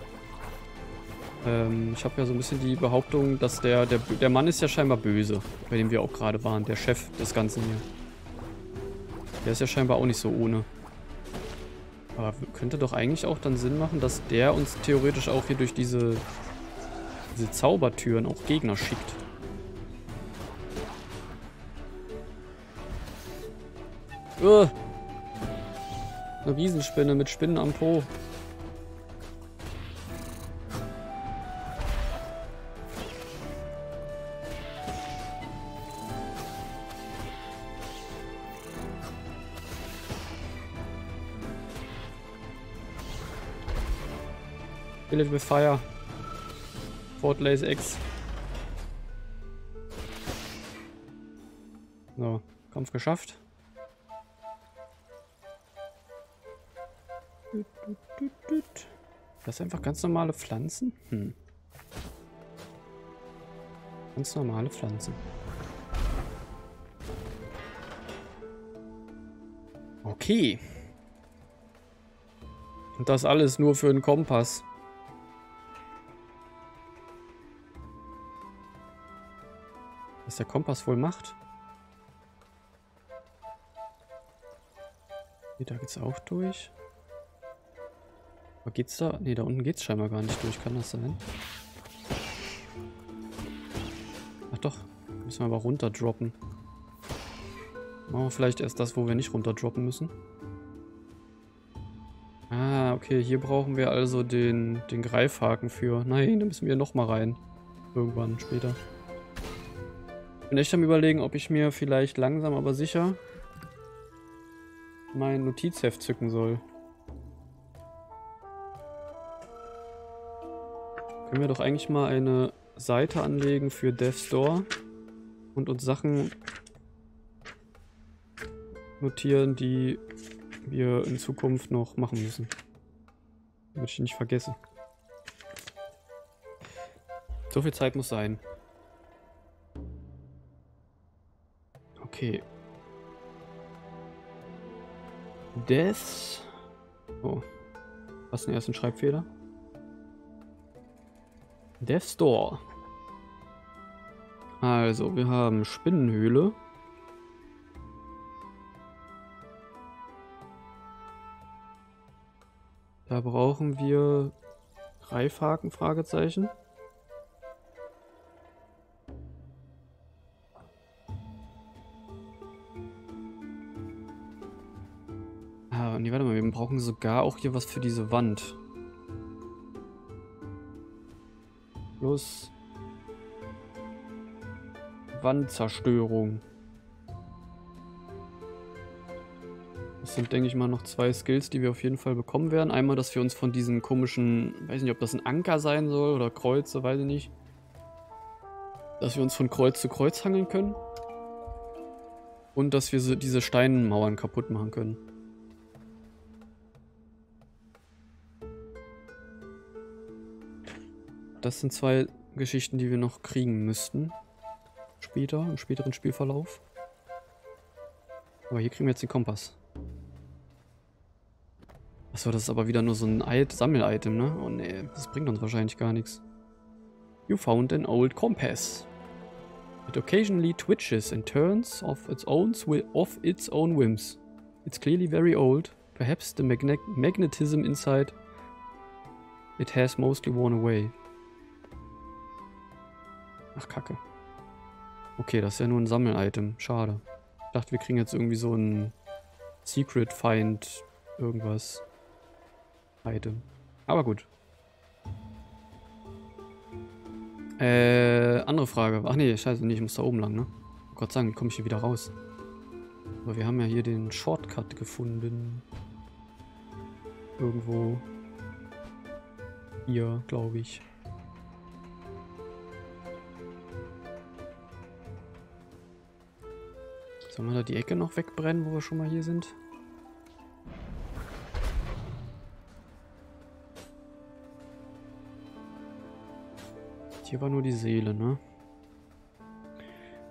Ähm, ich habe ja so ein bisschen die Behauptung, dass der, der, der Mann ist ja scheinbar böse, bei dem wir auch gerade waren, der Chef des Ganzen hier. Der ist ja scheinbar auch nicht so ohne. Aber könnte doch eigentlich auch dann Sinn machen, dass der uns theoretisch auch hier durch diese, diese Zaubertüren auch Gegner schickt. Uh, eine Riesenspinne mit Spinnen am Po. Kill it with fire. Fort Lays X. So, Kampf geschafft. Das sind einfach ganz normale Pflanzen? Hm. Ganz normale Pflanzen. Okay. Und das alles nur für einen Kompass. Was der Kompass wohl macht? Hier, da geht's auch durch. Geht's da? Ne, da unten geht's scheinbar gar nicht durch. Kann das sein? doch. Müssen wir aber runterdroppen. Machen wir vielleicht erst das, wo wir nicht runterdroppen müssen. Ah, okay. Hier brauchen wir also den, den Greifhaken für. Nein, da müssen wir nochmal rein. Irgendwann später. Ich bin echt am Überlegen, ob ich mir vielleicht langsam, aber sicher mein Notizheft zücken soll. Können wir doch eigentlich mal eine Seite anlegen für Death's Door und uns Sachen notieren, die wir in Zukunft noch machen müssen. Damit ich nicht vergesse. So viel Zeit muss sein. Okay. Death. Oh. Was ist denn erst ein Schreibfehler? Death's Door. Also, wir haben Spinnenhöhle. Da brauchen wir Greifhaken, Fragezeichen. Ah, nee, warte mal, wir brauchen sogar auch hier was für diese Wand. Plus Wandzerstörung. Das sind, denke ich mal, noch zwei Skills, die wir auf jeden Fall bekommen werden. Einmal, dass wir uns von diesen komischen, weiß nicht, ob das ein Anker sein soll oder Kreuze, weiß ich nicht. Dass wir uns von Kreuz zu Kreuz hangeln können. Und dass wir so diese Steinmauern kaputt machen können. Das sind zwei Geschichten, die wir noch kriegen müssten. Später, im späteren Spielverlauf. Aber hier kriegen wir jetzt den Kompass. Achso, das ist aber wieder nur so ein Sammel-Item, ne? Oh ne, das bringt uns wahrscheinlich gar nichts. You found an old compass. It occasionally twitches and turns of its own, of its own whims. It's clearly very old. Perhaps the magne magnetism inside it has mostly worn away. Ach, Kacke. Okay, das ist ja nur ein Sammel-Item. Schade. Ich dachte, wir kriegen jetzt irgendwie so ein Secret Find irgendwas Item. Aber gut. Äh, andere Frage. Ach nee, scheiße, nee, ich muss da oben lang, ne? Oh Gott sei Dank, wie komme ich hier wieder raus? Aber wir haben ja hier den Shortcut gefunden. Irgendwo. Hier, glaube ich. Sollen wir da die Ecke noch wegbrennen, wo wir schon mal hier sind? Hier war nur die Seele, ne?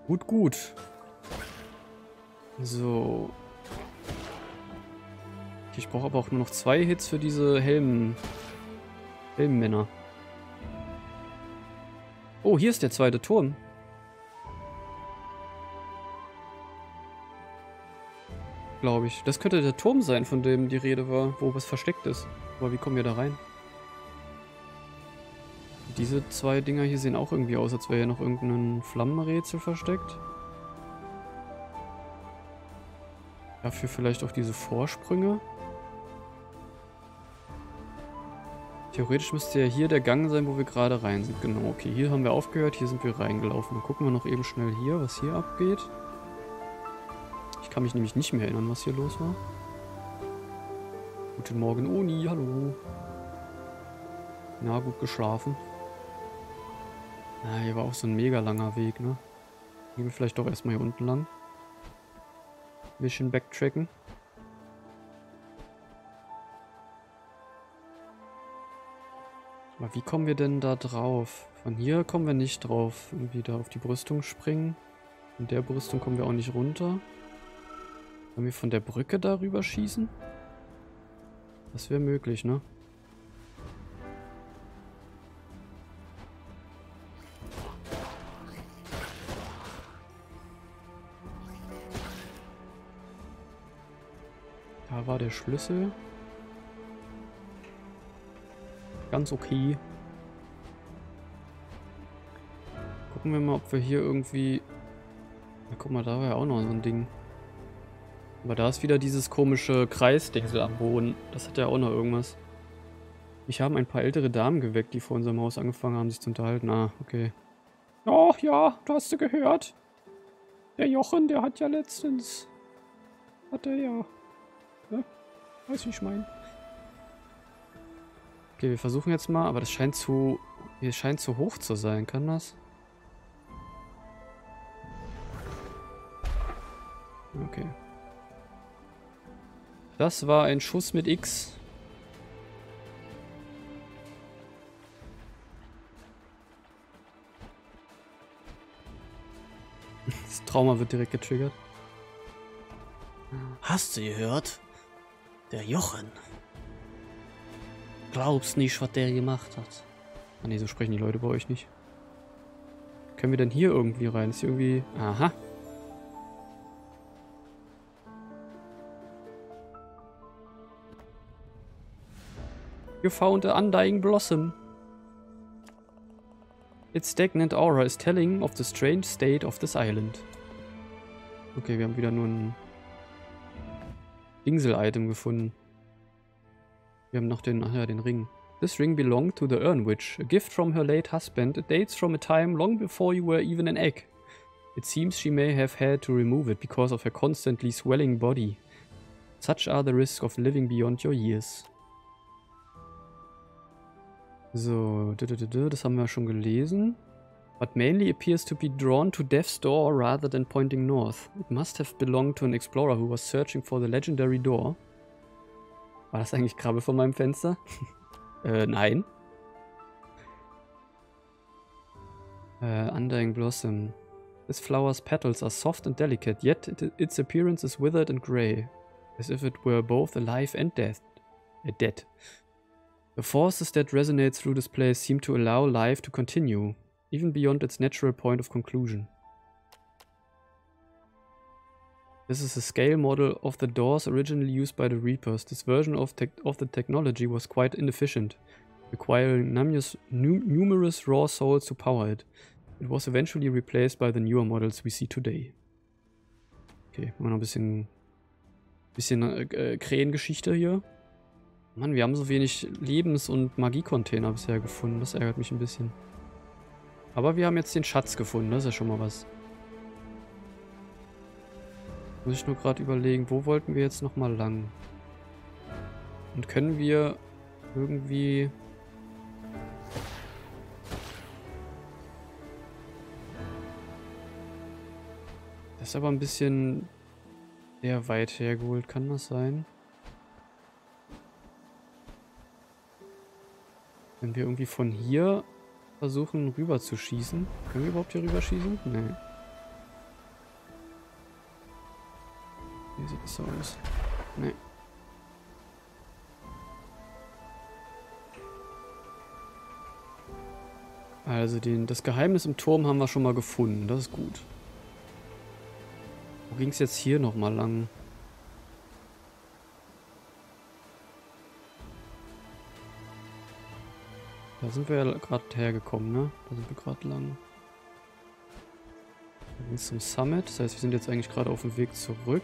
Gut, gut. So. Ich brauche aber auch nur noch zwei Hits für diese Helmen. Helmenmänner. Oh, hier ist der zweite Turm. Glaube ich. Das könnte der Turm sein, von dem die Rede war, wo was versteckt ist. Aber wie kommen wir da rein? Diese zwei Dinger hier sehen auch irgendwie aus, als wäre hier noch irgendein Flammenrätsel versteckt. Dafür vielleicht auch diese Vorsprünge. Theoretisch müsste ja hier der Gang sein, wo wir gerade rein sind. Genau, okay, hier haben wir aufgehört, hier sind wir reingelaufen. Dann gucken wir noch eben schnell hier, was hier abgeht. Ich kann mich nämlich nicht mehr erinnern, was hier los war. Guten Morgen, Oni, hallo. Na, gut geschlafen. Na, hier war auch so ein mega langer Weg, ne? Gehen wir vielleicht doch erstmal hier unten lang. Ein bisschen backtracken. Aber wie kommen wir denn da drauf? Von hier kommen wir nicht drauf. Irgendwie da auf die Brüstung springen. Von der Brüstung kommen wir auch nicht runter. Wenn wir von der Brücke darüber schießen? Das wäre möglich, ne? Da war der Schlüssel. Ganz okay. Gucken wir mal, ob wir hier irgendwie... Na, guck mal, da war ja auch noch so ein Ding. Aber da ist wieder dieses komische Kreisdingsel am Boden. Das hat ja auch noch irgendwas. Ich habe ein paar ältere Damen geweckt, die vor unserem Haus angefangen haben, sich zu unterhalten. Ah, okay. Ach ja, du hast du gehört. Der Jochen, der hat ja letztens... Hat er ja... Ne? Weiß ich mein. Okay, wir versuchen jetzt mal, aber das scheint zu... Hier scheint zu hoch zu sein, kann das? Okay. Das war ein Schuss mit X. Das Trauma wird direkt getriggert. Hast du gehört? Der Jochen. Glaubst nicht, was der gemacht hat. Ah ne, so sprechen die Leute bei euch nicht. Können wir denn hier irgendwie rein? Ist hier irgendwie... Aha. You found an undying blossom. Its stagnant aura is telling of the strange state of this island. Okay, wir haben wieder nur ein Insel-Item gefunden. Wir haben noch den, ach ja, den Ring. This ring belonged to the Urn Witch, a gift from her late husband. It dates from a time long before you were even an egg. It seems she may have had to remove it because of her constantly swelling body. Such are the risks of living beyond your years. So, das haben wir schon gelesen. But mainly appears to be drawn to Death's Door rather than pointing north. It must have belonged to an explorer who was searching for the legendary door. War das eigentlich Krabbe von meinem Fenster? äh, nein. Äh, Undying Blossom. This flower's petals are soft and delicate, yet it, its appearance is withered and grey. As if it were both alive and dead. Äh, dead. The forces that resonate through this place seem to allow life to continue, even beyond its natural point of conclusion. This is a scale model of the doors originally used by the Reapers. This version of, te of the technology was quite inefficient, requiring numerous, nu numerous raw souls to power it. It was eventually replaced by the newer models we see today. Okay, mal noch ein bisschen, bisschen äh, Krähengeschichte hier. Mann, wir haben so wenig Lebens- und Magiecontainer bisher gefunden. Das ärgert mich ein bisschen. Aber wir haben jetzt den Schatz gefunden. Das ist ja schon mal was. Muss ich nur gerade überlegen, wo wollten wir jetzt nochmal lang? Und können wir irgendwie... Das ist aber ein bisschen sehr weit hergeholt. Kann das sein? Wenn wir irgendwie von hier versuchen, rüber zu schießen. Können wir überhaupt hier rüber schießen? Nee. Hier sieht es so aus. Nee. Also den, das Geheimnis im Turm haben wir schon mal gefunden. Das ist gut. Wo ging es jetzt hier nochmal lang? Da sind wir ja gerade hergekommen, ne? Da sind wir gerade lang. Da ging es zum Summit. Das heißt, wir sind jetzt eigentlich gerade auf dem Weg zurück.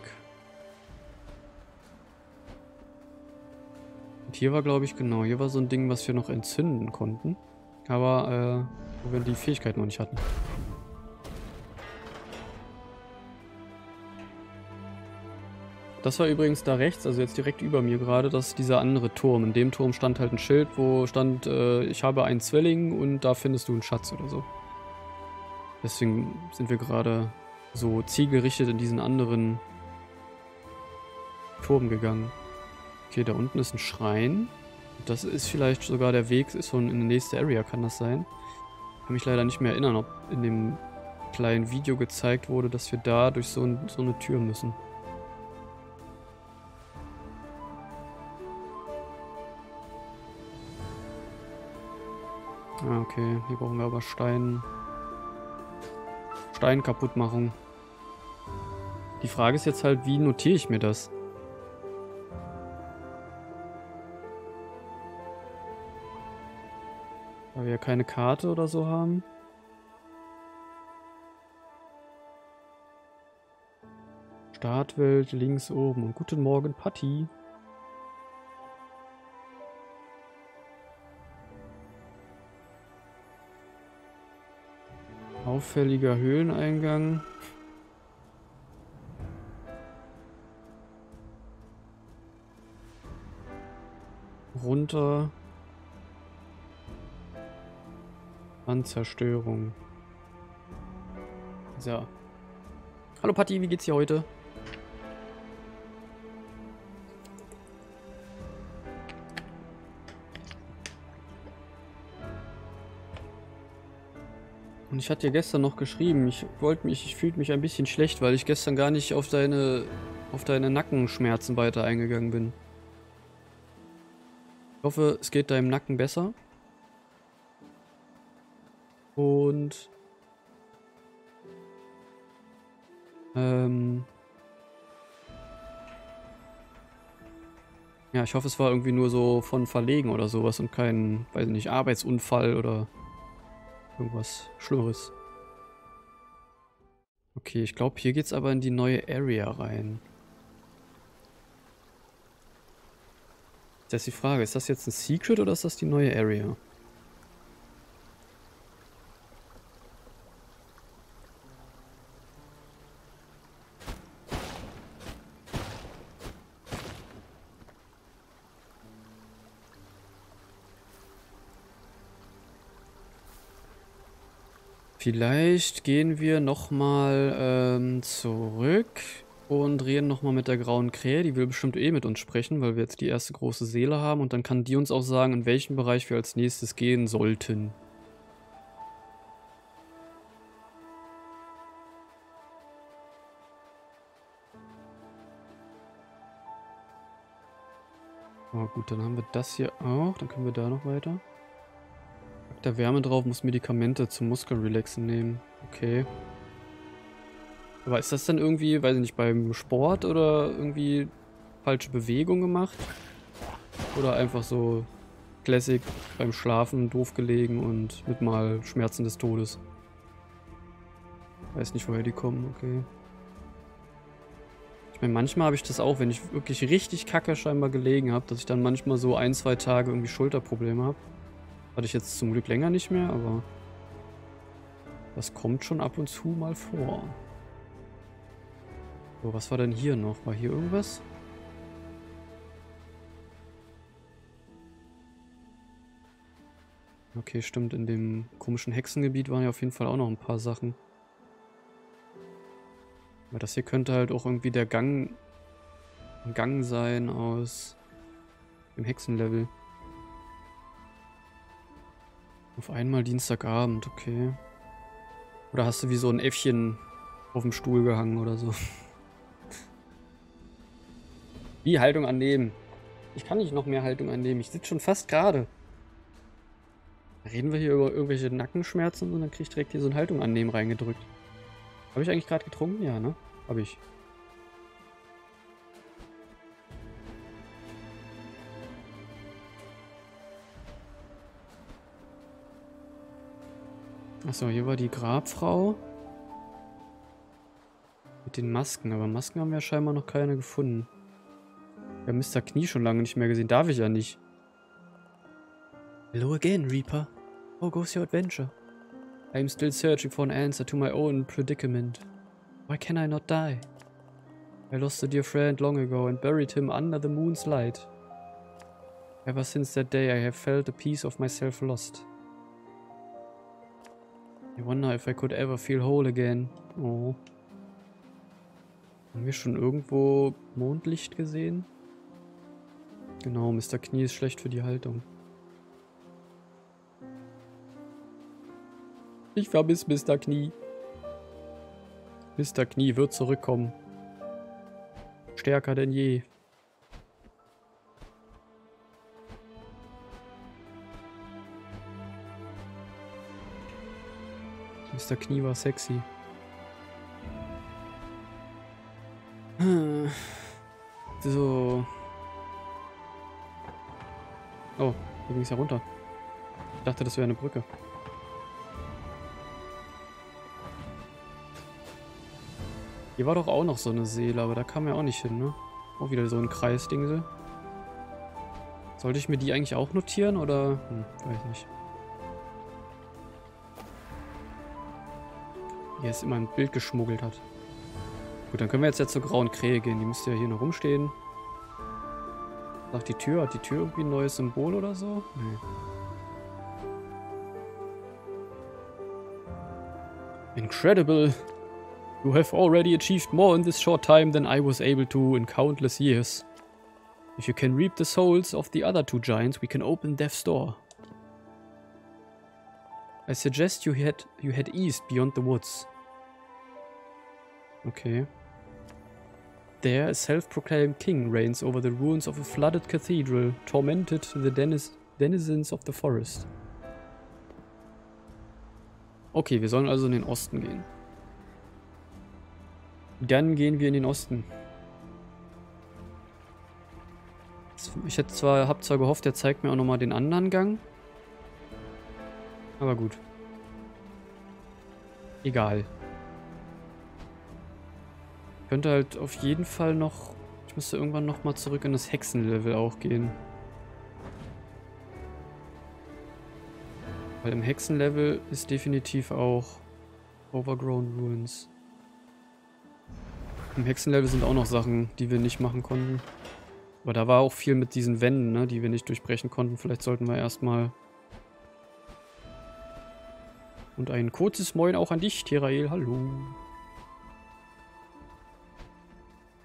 Und hier war, glaube ich, genau. Hier war so ein Ding, was wir noch entzünden konnten. Aber, äh, wo wir die Fähigkeit noch nicht hatten. Das war übrigens da rechts, also jetzt direkt über mir gerade, das ist dieser andere Turm. In dem Turm stand halt ein Schild, wo stand, äh, ich habe einen Zwilling und da findest du einen Schatz oder so. Deswegen sind wir gerade so zielgerichtet in diesen anderen Turm gegangen. Okay, da unten ist ein Schrein. Das ist vielleicht sogar der Weg, ist schon in die nächste Area, kann das sein? Ich kann mich leider nicht mehr erinnern, ob in dem kleinen Video gezeigt wurde, dass wir da durch so, ein, so eine Tür müssen. Ah, okay. Hier brauchen wir aber Stein. Steinkaputtmachung. Die Frage ist jetzt halt, wie notiere ich mir das? Weil wir ja keine Karte oder so haben. Startwelt links oben und guten Morgen, Patti. Auffälliger Höhleneingang. Runter. An Zerstörung. So. Hallo Patti, wie geht's dir heute? Und ich hatte dir gestern noch geschrieben, ich wollte mich, ich fühlte mich ein bisschen schlecht, weil ich gestern gar nicht auf deine, auf deine Nackenschmerzen weiter eingegangen bin. Ich hoffe, es geht deinem Nacken besser. Und ähm ja, ich hoffe, es war irgendwie nur so von Verlegen oder sowas und kein, weiß nicht, Arbeitsunfall oder irgendwas Schlimmeres. Okay, ich glaube, hier geht's aber in die neue Area rein. Das ist die Frage, ist das jetzt ein Secret oder ist das die neue Area? Vielleicht gehen wir nochmal ähm, zurück und reden nochmal mit der grauen Krähe. Die will bestimmt eh mit uns sprechen, weil wir jetzt die erste große Seele haben. Und dann kann die uns auch sagen, in welchen Bereich wir als nächstes gehen sollten. Oh gut, dann haben wir das hier auch. Dann können wir da noch weiter. Der Wärme drauf, muss Medikamente zum Muskelrelaxen nehmen. Okay. Aber ist das denn irgendwie, weiß ich nicht, beim Sport oder irgendwie falsche Bewegung gemacht? Oder einfach so Classic beim Schlafen doof gelegen und mit mal Schmerzen des Todes? Weiß nicht, woher die kommen, okay. Ich meine, manchmal habe ich das auch, wenn ich wirklich richtig kacke scheinbar gelegen habe, dass ich dann manchmal so ein, zwei Tage irgendwie Schulterprobleme habe. Hatte ich jetzt zum Glück länger nicht mehr, aber das kommt schon ab und zu mal vor. So, was war denn hier noch? War hier irgendwas? Okay, stimmt, in dem komischen Hexengebiet waren ja auf jeden Fall auch noch ein paar Sachen. Aber das hier könnte halt auch irgendwie der Gang, ein Gang sein aus dem Hexenlevel. Auf einmal Dienstagabend, okay. Oder hast du wie so ein Äffchen auf dem Stuhl gehangen oder so? Die Haltung annehmen. Ich kann nicht noch mehr Haltung annehmen. Ich sitze schon fast gerade. Reden wir hier über irgendwelche Nackenschmerzen und dann krieg ich direkt hier so ein Haltung annehmen reingedrückt. Habe ich eigentlich gerade getrunken? Ja, ne? Habe ich. Achso, hier war die Grabfrau. Mit den Masken, aber Masken haben wir scheinbar noch keine gefunden. Wir haben Mister Knie schon lange nicht mehr gesehen, darf ich ja nicht. Hello again, Reaper. How goes your adventure? I am still searching for an answer to my own predicament. Why can I not die? I lost a dear friend long ago and buried him under the moon's light. Ever since that day I have felt a piece of myself lost. I wonder if I could ever feel whole again. Oh. Haben wir schon irgendwo Mondlicht gesehen? Genau, Mister Knie ist schlecht für die Haltung. Ich vermisse Mister Knie. Mister Knie wird zurückkommen. Stärker denn je. Mister Knie war sexy. So. Oh, hier ging es ja runter. Ich dachte, das wäre eine Brücke. Hier war doch auch noch so eine Seele, aber da kam ja auch nicht hin, ne? Auch wieder so ein Kreisdingsel. Sollte ich mir die eigentlich auch notieren, oder? Hm, weiß nicht. Hier ist immer ein Bild geschmuggelt hat. Gut, dann können wir jetzt ja zur grauen Krähe gehen. Die müsste ja hier noch rumstehen. Sagt die Tür? Hat die Tür irgendwie ein neues Symbol oder so? Nee. Incredible! You have already achieved more in this short time than I was able to in countless years. If you can reap the souls of the other two giants, we can open Death's Door. I suggest you head, you head east beyond the woods. Okay. There, a self-proclaimed king reigns over the ruins of a flooded cathedral, tormented to the deniz denizens of the forest. Okay, wir sollen also in den Osten gehen. Dann gehen wir in den Osten. Ich hätte zwar, hab zwar gehofft, er zeigt mir auch nochmal den anderen Gang. Aber gut. Egal. Ich könnte halt auf jeden Fall noch... Ich müsste irgendwann nochmal zurück in das Hexenlevel auch gehen. Weil im Hexenlevel ist definitiv auch Overgrown Ruins. Im Hexenlevel sind auch noch Sachen, die wir nicht machen konnten. Aber da war auch viel mit diesen Wänden, ne, die wir nicht durchbrechen konnten. Vielleicht sollten wir erstmal... Und ein kurzes Moin auch an dich, Terael. Hallo.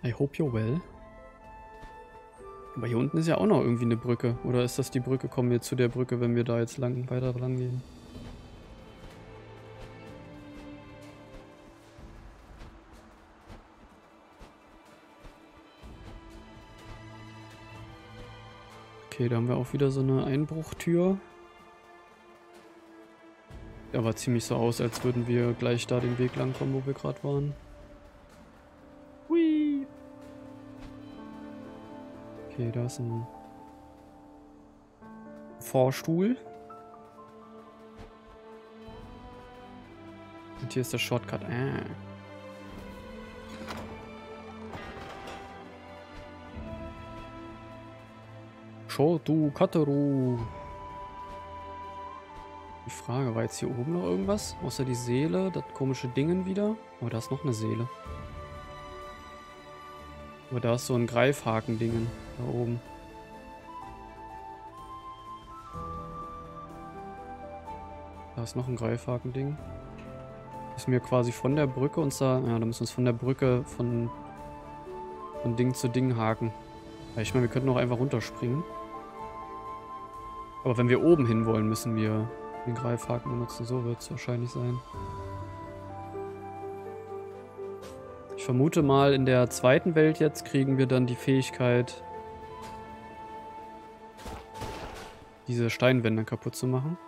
I hope you're well. Aber hier unten ist ja auch noch irgendwie eine Brücke. Oder ist das die Brücke? Kommen wir zu der Brücke, wenn wir da jetzt lang, weiter lang gehen. Okay, da haben wir auch wieder so eine Einbruchtür. Aber ziemlich so aus, als würden wir gleich da den Weg lang kommen, wo wir gerade waren. Hui! Okay, da ist ein Vorstuhl. Und hier ist der Shortcut. Ah. Shotu Kateru. Die Frage, war jetzt hier oben noch irgendwas? Außer die Seele, das komische Dingen wieder. Oh, da ist noch eine Seele. Aber da ist so ein Greifhaken-Dingen da oben. Da ist noch ein Greifhaken-Ding. Müssen wir quasi von der Brücke uns da... Ja, da müssen wir uns von der Brücke von, von Ding zu Ding haken. Ich meine, wir könnten auch einfach runterspringen. Aber wenn wir oben hin wollen, müssen wir... den Greifhaken benutzen, so wird es wahrscheinlich sein. Ich vermute mal, in der zweiten Welt jetzt kriegen wir dann die Fähigkeit, diese Steinwände kaputt zu machen.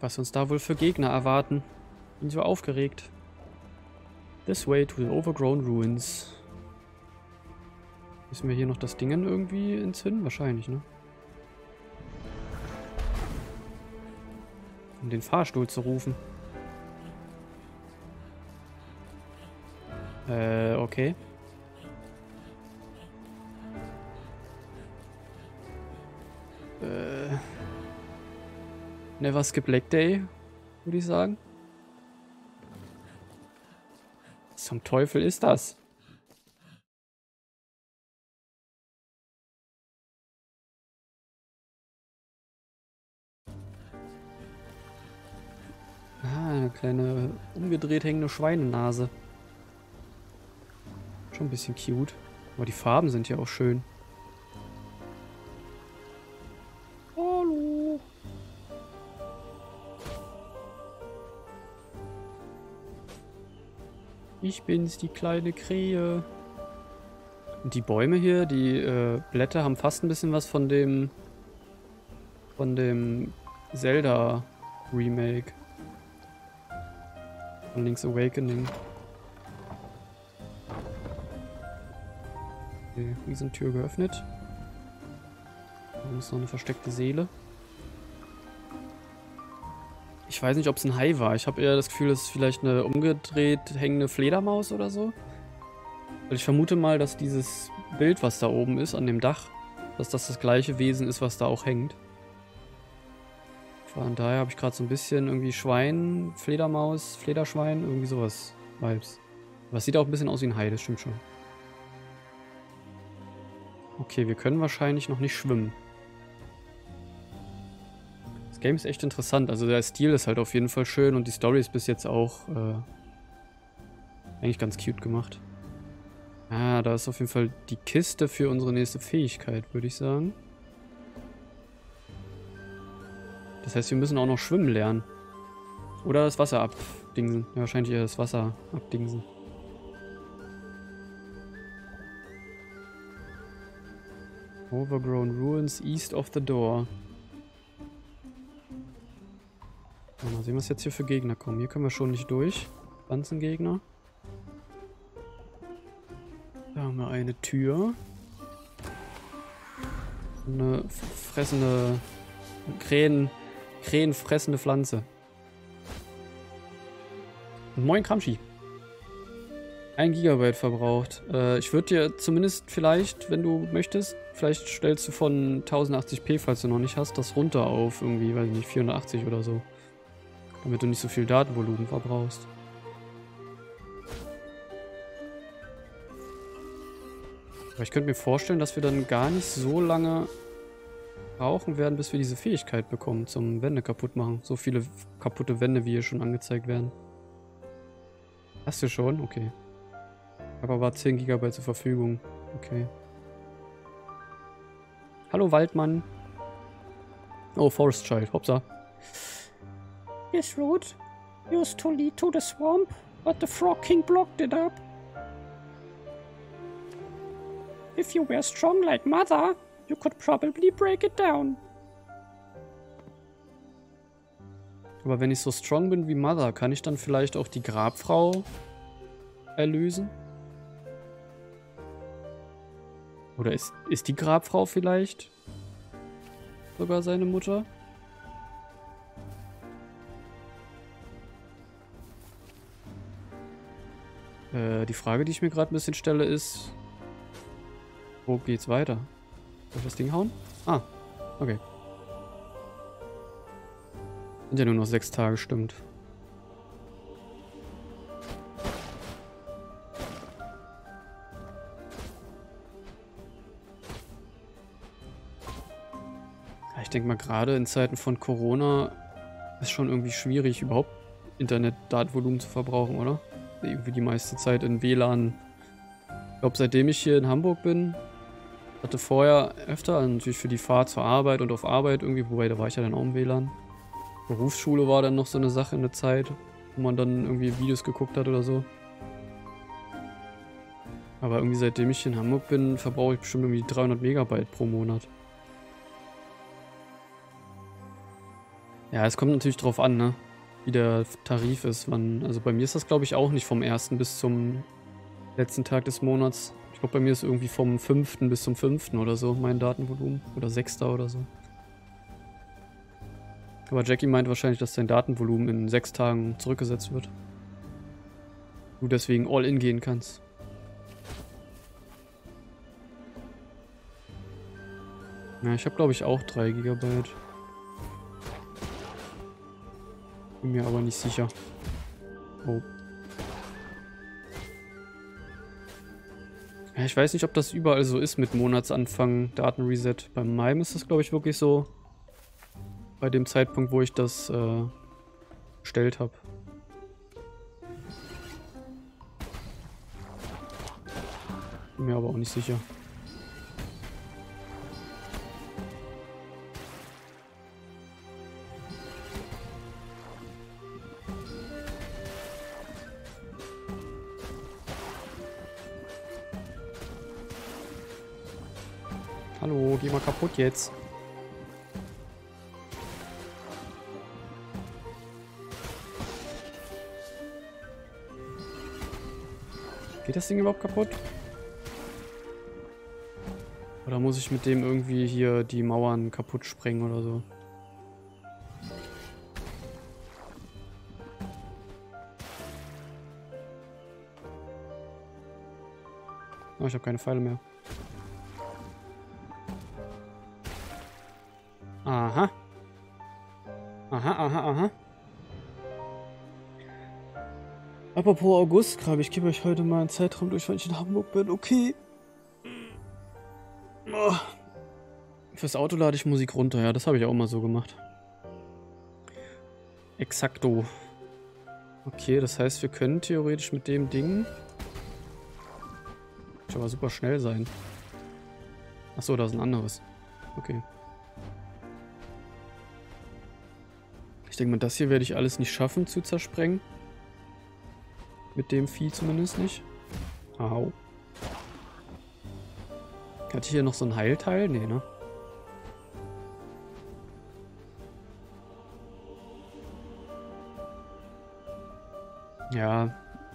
Was uns da wohl für Gegner erwarten? Bin so aufgeregt. This way to the overgrown ruins. Müssen wir hier noch das Dingen irgendwie entzünden? Wahrscheinlich, ne? Um den Fahrstuhl zu rufen. Äh, okay. Äh... Never skip leg day, würde ich sagen. Was zum Teufel ist das? Ah, eine kleine umgedreht hängende Schweinenase. Schon ein bisschen cute. Aber die Farben sind ja auch schön. Ich bin's, die kleine Krähe. Und die Bäume hier, die äh, Blätter haben fast ein bisschen was von dem von dem Zelda Remake von Link's Awakening. Okay, Riesentür geöffnet. Da ist noch eine versteckte Seele. Ich weiß nicht, ob es ein Hai war. Ich habe eher das Gefühl, es ist vielleicht eine umgedreht hängende Fledermaus oder so. Weil ich vermute mal, dass dieses Bild, was da oben ist, an dem Dach, dass das das gleiche Wesen ist, was da auch hängt. Von daher habe ich gerade so ein bisschen irgendwie Schwein, Fledermaus, Flederschwein, irgendwie sowas. Vibes. Aber es sieht auch ein bisschen aus wie ein Hai, das stimmt schon. Okay, wir können wahrscheinlich noch nicht schwimmen. Das Game ist echt interessant. Also der Stil ist halt auf jeden Fall schön und die Story ist bis jetzt auch äh, eigentlich ganz cute gemacht. Ah, da ist auf jeden Fall die Kiste für unsere nächste Fähigkeit, würde ich sagen. Das heißt, wir müssen auch noch schwimmen lernen. Oder das Wasser abdingsen. Ja, wahrscheinlich eher das Wasser abdingsen. Overgrown Ruins east of the door. Mal sehen, was jetzt hier für Gegner kommen. Hier können wir schon nicht durch. Pflanzengegner. Da haben wir eine Tür. Eine fressende... Krähen... Krähenfressende Pflanze. Moin Kramschi. Ein Gigabyte verbraucht. Äh, ich würde dir zumindest vielleicht, wenn du möchtest, vielleicht stellst du von tausendachtzig p, falls du noch nicht hast, das runter auf irgendwie, weiß ich nicht, vierhundertachtzig oder so. Damit du nicht so viel Datenvolumen verbrauchst. Aber ich könnte mir vorstellen, dass wir dann gar nicht so lange brauchen werden, bis wir diese Fähigkeit bekommen, zum Wände kaputt machen. So viele kaputte Wände, wie hier schon angezeigt werden. Hast du schon? Okay. Aber war zehn Gigabyte zur Verfügung. Okay. Hallo Waldmann. Oh, Forest Child. Hoppsa. Yes, Road. Used to lead to the swamp, but the Frog King blocked it up. If you were strong like Mother, you could probably break it down. Aber wenn ich so strong bin wie Mother, kann ich dann vielleicht auch die Grabfrau erlösen? Oder ist, ist die Grabfrau vielleicht sogar seine Mutter? Äh, die Frage, die ich mir gerade ein bisschen stelle, ist, wo geht's weiter? Soll ich das Ding hauen? Ah, okay. Sind ja nur noch sechs Tage, stimmt. Ich denke mal, gerade in Zeiten von Corona ist schon irgendwie schwierig, überhaupt Internet-Datenvolumen zu verbrauchen, oder? Irgendwie die meiste Zeit in W LAN. Ich glaube, seitdem ich hier in Hamburg bin, hatte vorher öfter, also natürlich für die Fahrt zur Arbeit und auf Arbeit irgendwie, wobei da war ich ja dann auch im W LAN. Berufsschule war dann noch so eine Sache in der Zeit, wo man dann irgendwie Videos geguckt hat oder so. Aber irgendwie seitdem ich in Hamburg bin, verbrauche ich bestimmt irgendwie dreihundert Megabyte pro Monat. Ja, es kommt natürlich drauf an, ne? Wie der Tarif ist. Wann, also bei mir ist das, glaube ich, auch nicht vom ersten bis zum letzten Tag des Monats. Ich glaube, bei mir ist irgendwie vom fünften bis zum fünften oder so mein Datenvolumen. Oder sechsten oder so. Aber Jackie meint wahrscheinlich, dass dein Datenvolumen in sechs Tagen zurückgesetzt wird. Du deswegen all in gehen kannst. Ja, ich habe glaube ich auch drei Gigabyte. Bin mir aber nicht sicher. Oh. Ja, ich weiß nicht, ob das überall so ist mit Monatsanfang, Datenreset. Bei meinem ist das glaube ich wirklich so. Bei dem Zeitpunkt, wo ich das äh, bestellt habe. Bin mir aber auch nicht sicher. Hallo, geh mal kaputt jetzt. Geht das Ding überhaupt kaputt? Oder muss ich mit dem irgendwie hier die Mauern kaputt sprengen oder so? Oh, ich habe keine Pfeile mehr. Aha. Aha, aha, aha. Apropos Augustkram, ich gebe euch heute mal einen Zeitraum durch, wenn ich in Hamburg bin, okay? Oh. Fürs Auto lade ich Musik runter, ja, das habe ich auch mal so gemacht. Exakto. Okay, das heißt, wir können theoretisch mit dem Ding... aber super schnell sein. Achso, da ist ein anderes. Okay. Ich denke mal, das hier werde ich alles nicht schaffen zu zersprengen. Mit dem Vieh zumindest nicht. Au. Hatte ich hier noch so ein Heilteil? Nee, ne? Ja.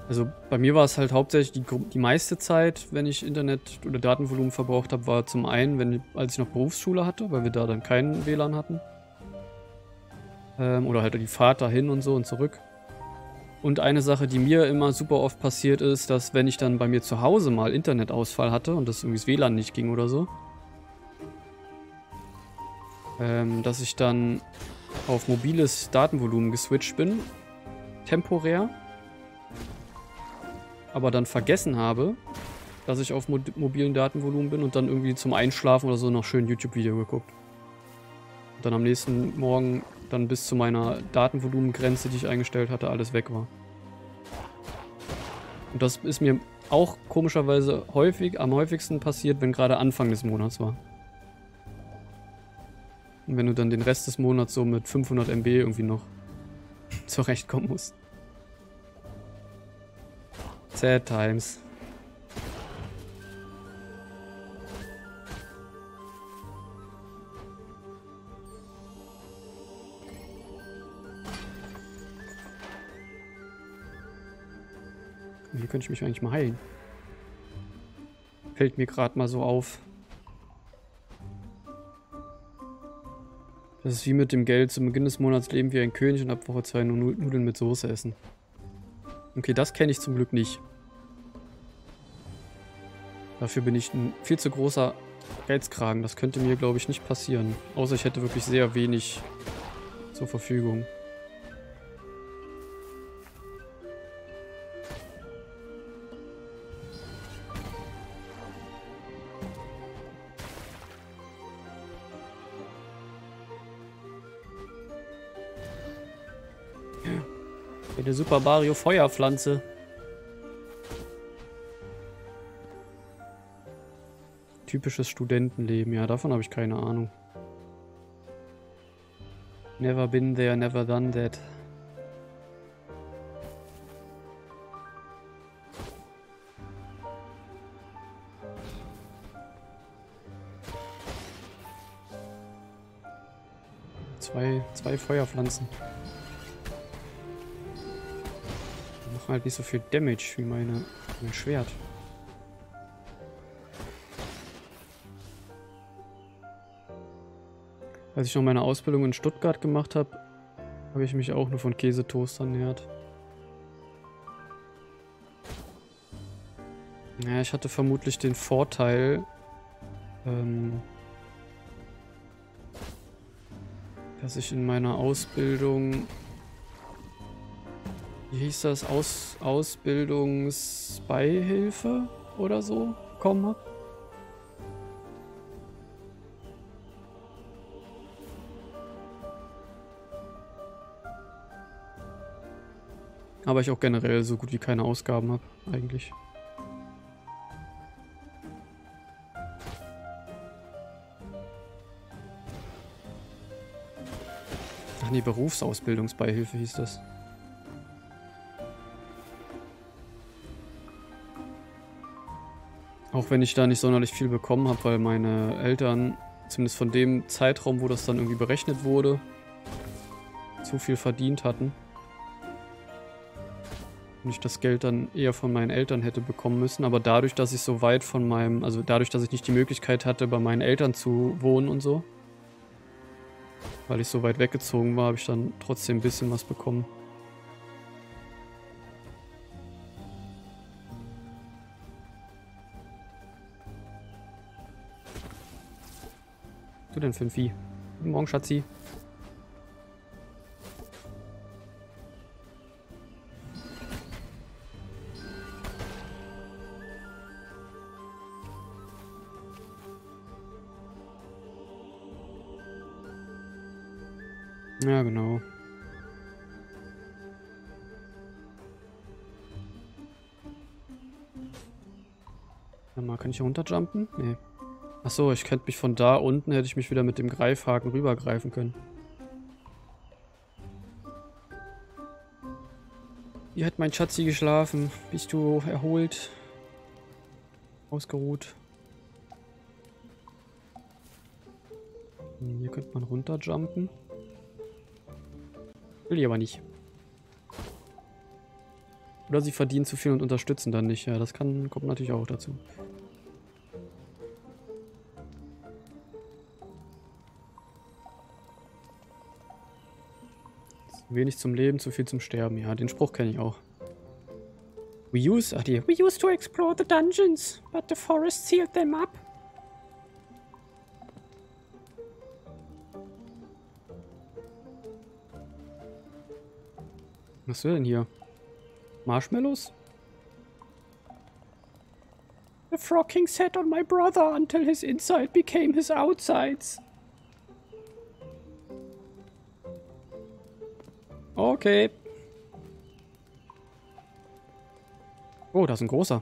Also bei mir war es halt hauptsächlich die, die meiste Zeit, wenn ich Internet oder Datenvolumen verbraucht habe, war zum einen, wenn, als ich noch Berufsschule hatte, weil wir da dann keinen W L A N hatten. Ähm, oder halt die Fahrt dahin und so und zurück. Und eine Sache, die mir immer super oft passiert ist, dass wenn ich dann bei mir zu Hause mal Internetausfall hatte und das irgendwie das W L A N nicht ging oder so, ähm, dass ich dann auf mobiles Datenvolumen geswitcht bin, temporär. Aber dann vergessen habe, dass ich auf mo mobilen Datenvolumen bin und dann irgendwie zum Einschlafen oder so noch schön YouTube-Video geguckt. Und dann am nächsten Morgen dann bis zu meiner Datenvolumengrenze, die ich eingestellt hatte, alles weg war. Und das ist mir auch komischerweise häufig, am häufigsten passiert, wenn gerade Anfang des Monats war. Und wenn du dann den Rest des Monats so mit fünfhundert M B irgendwie noch zurechtkommen musst. Sad times. Hier könnte ich mich eigentlich mal heilen. Fällt mir gerade mal so auf. Das ist wie mit dem Geld. Zum Beginn des Monats leben wir ein König und ab Woche zwei nur Nudeln mit Soße essen. Okay, das kenne ich zum Glück nicht. Dafür bin ich ein viel zu großer Geizkragen. Das könnte mir, glaube ich, nicht passieren. Außer ich hätte wirklich sehr wenig zur Verfügung. Eine Super Mario Feuerpflanze. Typisches Studentenleben. Ja, davon habe ich keine Ahnung. Never been there, never done that. Zwei, zwei Feuerpflanzen. Halt nicht so viel Damage wie meine, mein Schwert. Als ich noch meine Ausbildung in Stuttgart gemacht habe, habe ich mich auch nur von Käsetoast ernährt. Ja, ich hatte vermutlich den Vorteil, ähm, dass ich in meiner Ausbildung... Wie hieß das? Aus Ausbildungsbeihilfe oder so bekommen habe. Aber ich auch generell so gut wie keine Ausgaben habe, eigentlich. Ach nee, Berufsausbildungsbeihilfe hieß das. Auch wenn ich da nicht sonderlich viel bekommen habe, weil meine Eltern, zumindest von dem Zeitraum, wo das dann irgendwie berechnet wurde, zu viel verdient hatten. und ich das Geld dann eher von meinen Eltern hätte bekommen müssen. Aber dadurch, dass ich so weit von meinem, also dadurch, dass ich nicht die Möglichkeit hatte, bei meinen Eltern zu wohnen und so, weil ich so weit weggezogen war, habe ich dann trotzdem ein bisschen was bekommen. Was du denn für ein Vieh? Guten Morgen, Schatzi. Ja, genau. Warte mal, kann ich hier runterjumpen? Nee. Achso, ich könnte mich von da unten, hätte ich mich wieder mit dem Greifhaken rübergreifen können. Hier hat mein Schatzi geschlafen. Bist du erholt? Ausgeruht? Hier könnte man runterjumpen. Will ich aber nicht. Oder sie verdienen zu viel und unterstützen dann nicht. Ja, das kann, kommt natürlich auch dazu. Zu wenig zum Leben, zu viel zum Sterben. Ja, den Spruch kenne ich auch. We use, ach die. We used to explore the dungeons, but the forest sealed them up. Was will denn hier? Marshmallows? The Frog King sat on my brother until his inside became his outsides. Okay. Oh, da ist ein großer.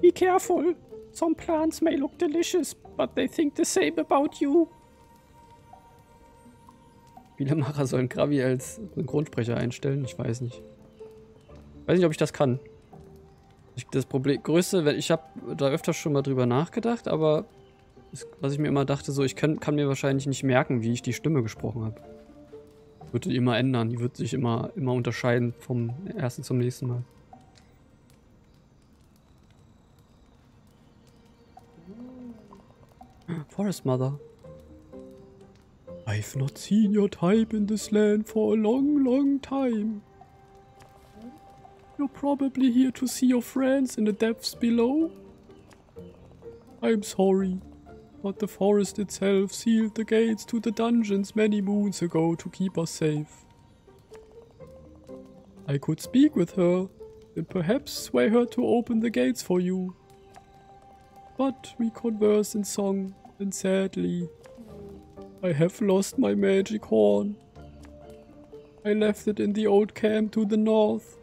Be careful. Some plants may look delicious, but they think the same about you. Viele Macher sollen Krabi als Synchronsprecher einstellen. Ich weiß nicht. Ich weiß nicht, ob ich das kann. Ich, das Problem größte, ich habe da öfters schon mal drüber nachgedacht, aber das, was ich mir immer dachte, so ich kann, kann mir wahrscheinlich nicht merken, wie ich die Stimme gesprochen habe. Würde die immer ändern. Die wird sich immer, immer unterscheiden vom ersten zum nächsten Mal. Forest Mother. I've not seen your type in this land for a long, long time. You're probably here to see your friends in the depths below. I'm sorry, but the forest itself sealed the gates to the dungeons many moons ago to keep us safe. I could speak with her and perhaps sway her to open the gates for you. But we conversed in song and sadly, I have lost my magic horn. I left it in the old camp to the north.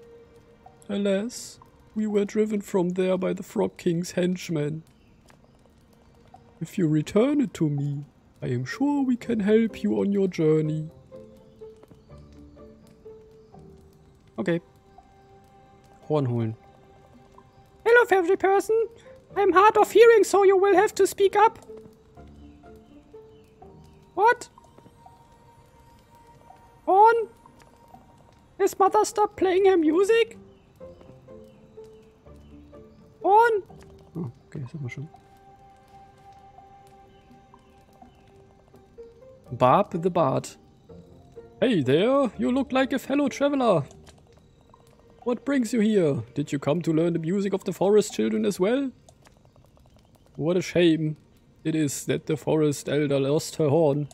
Alas, we were driven from there by the Frog King's henchmen. If you return it to me, I am sure we can help you on your journey. Okay. Horn holen. Hello, fairy person. I am hard of hearing, so you will have to speak up. What? Horn? His mother stopped playing her music? Horn? Oh, okay, das haben wir schon. Barb the Bard. Hey there, you look like a fellow traveler. What brings you here? Did you come to learn the music of the forest children as well? What a shame. It is that the forest elder lost her horn.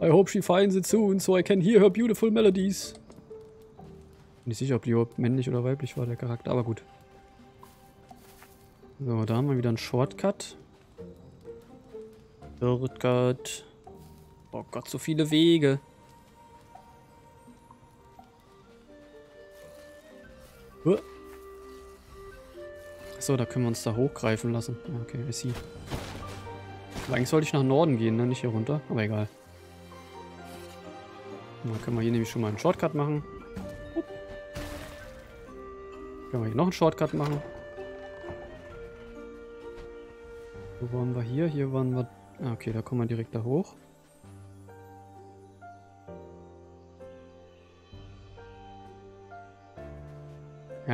I hope she finds it soon, so I can hear her beautiful melodies. Bin nicht sicher, ob die überhaupt männlich oder weiblich war, der Charakter, aber gut. So, da haben wir wieder einen Shortcut. Shortcut. Oh Gott, so viele Wege. Huh. So, da können wir uns da hochgreifen lassen. Okay, I see. Eigentlich sollte ich nach Norden gehen, ne? Nicht hier runter. Aber egal. Dann können wir hier nämlich schon mal einen Shortcut machen. Upp. Können wir hier noch einen Shortcut machen. Wo waren wir hier? Hier waren wir... Ah, okay, da kommen wir direkt da hoch.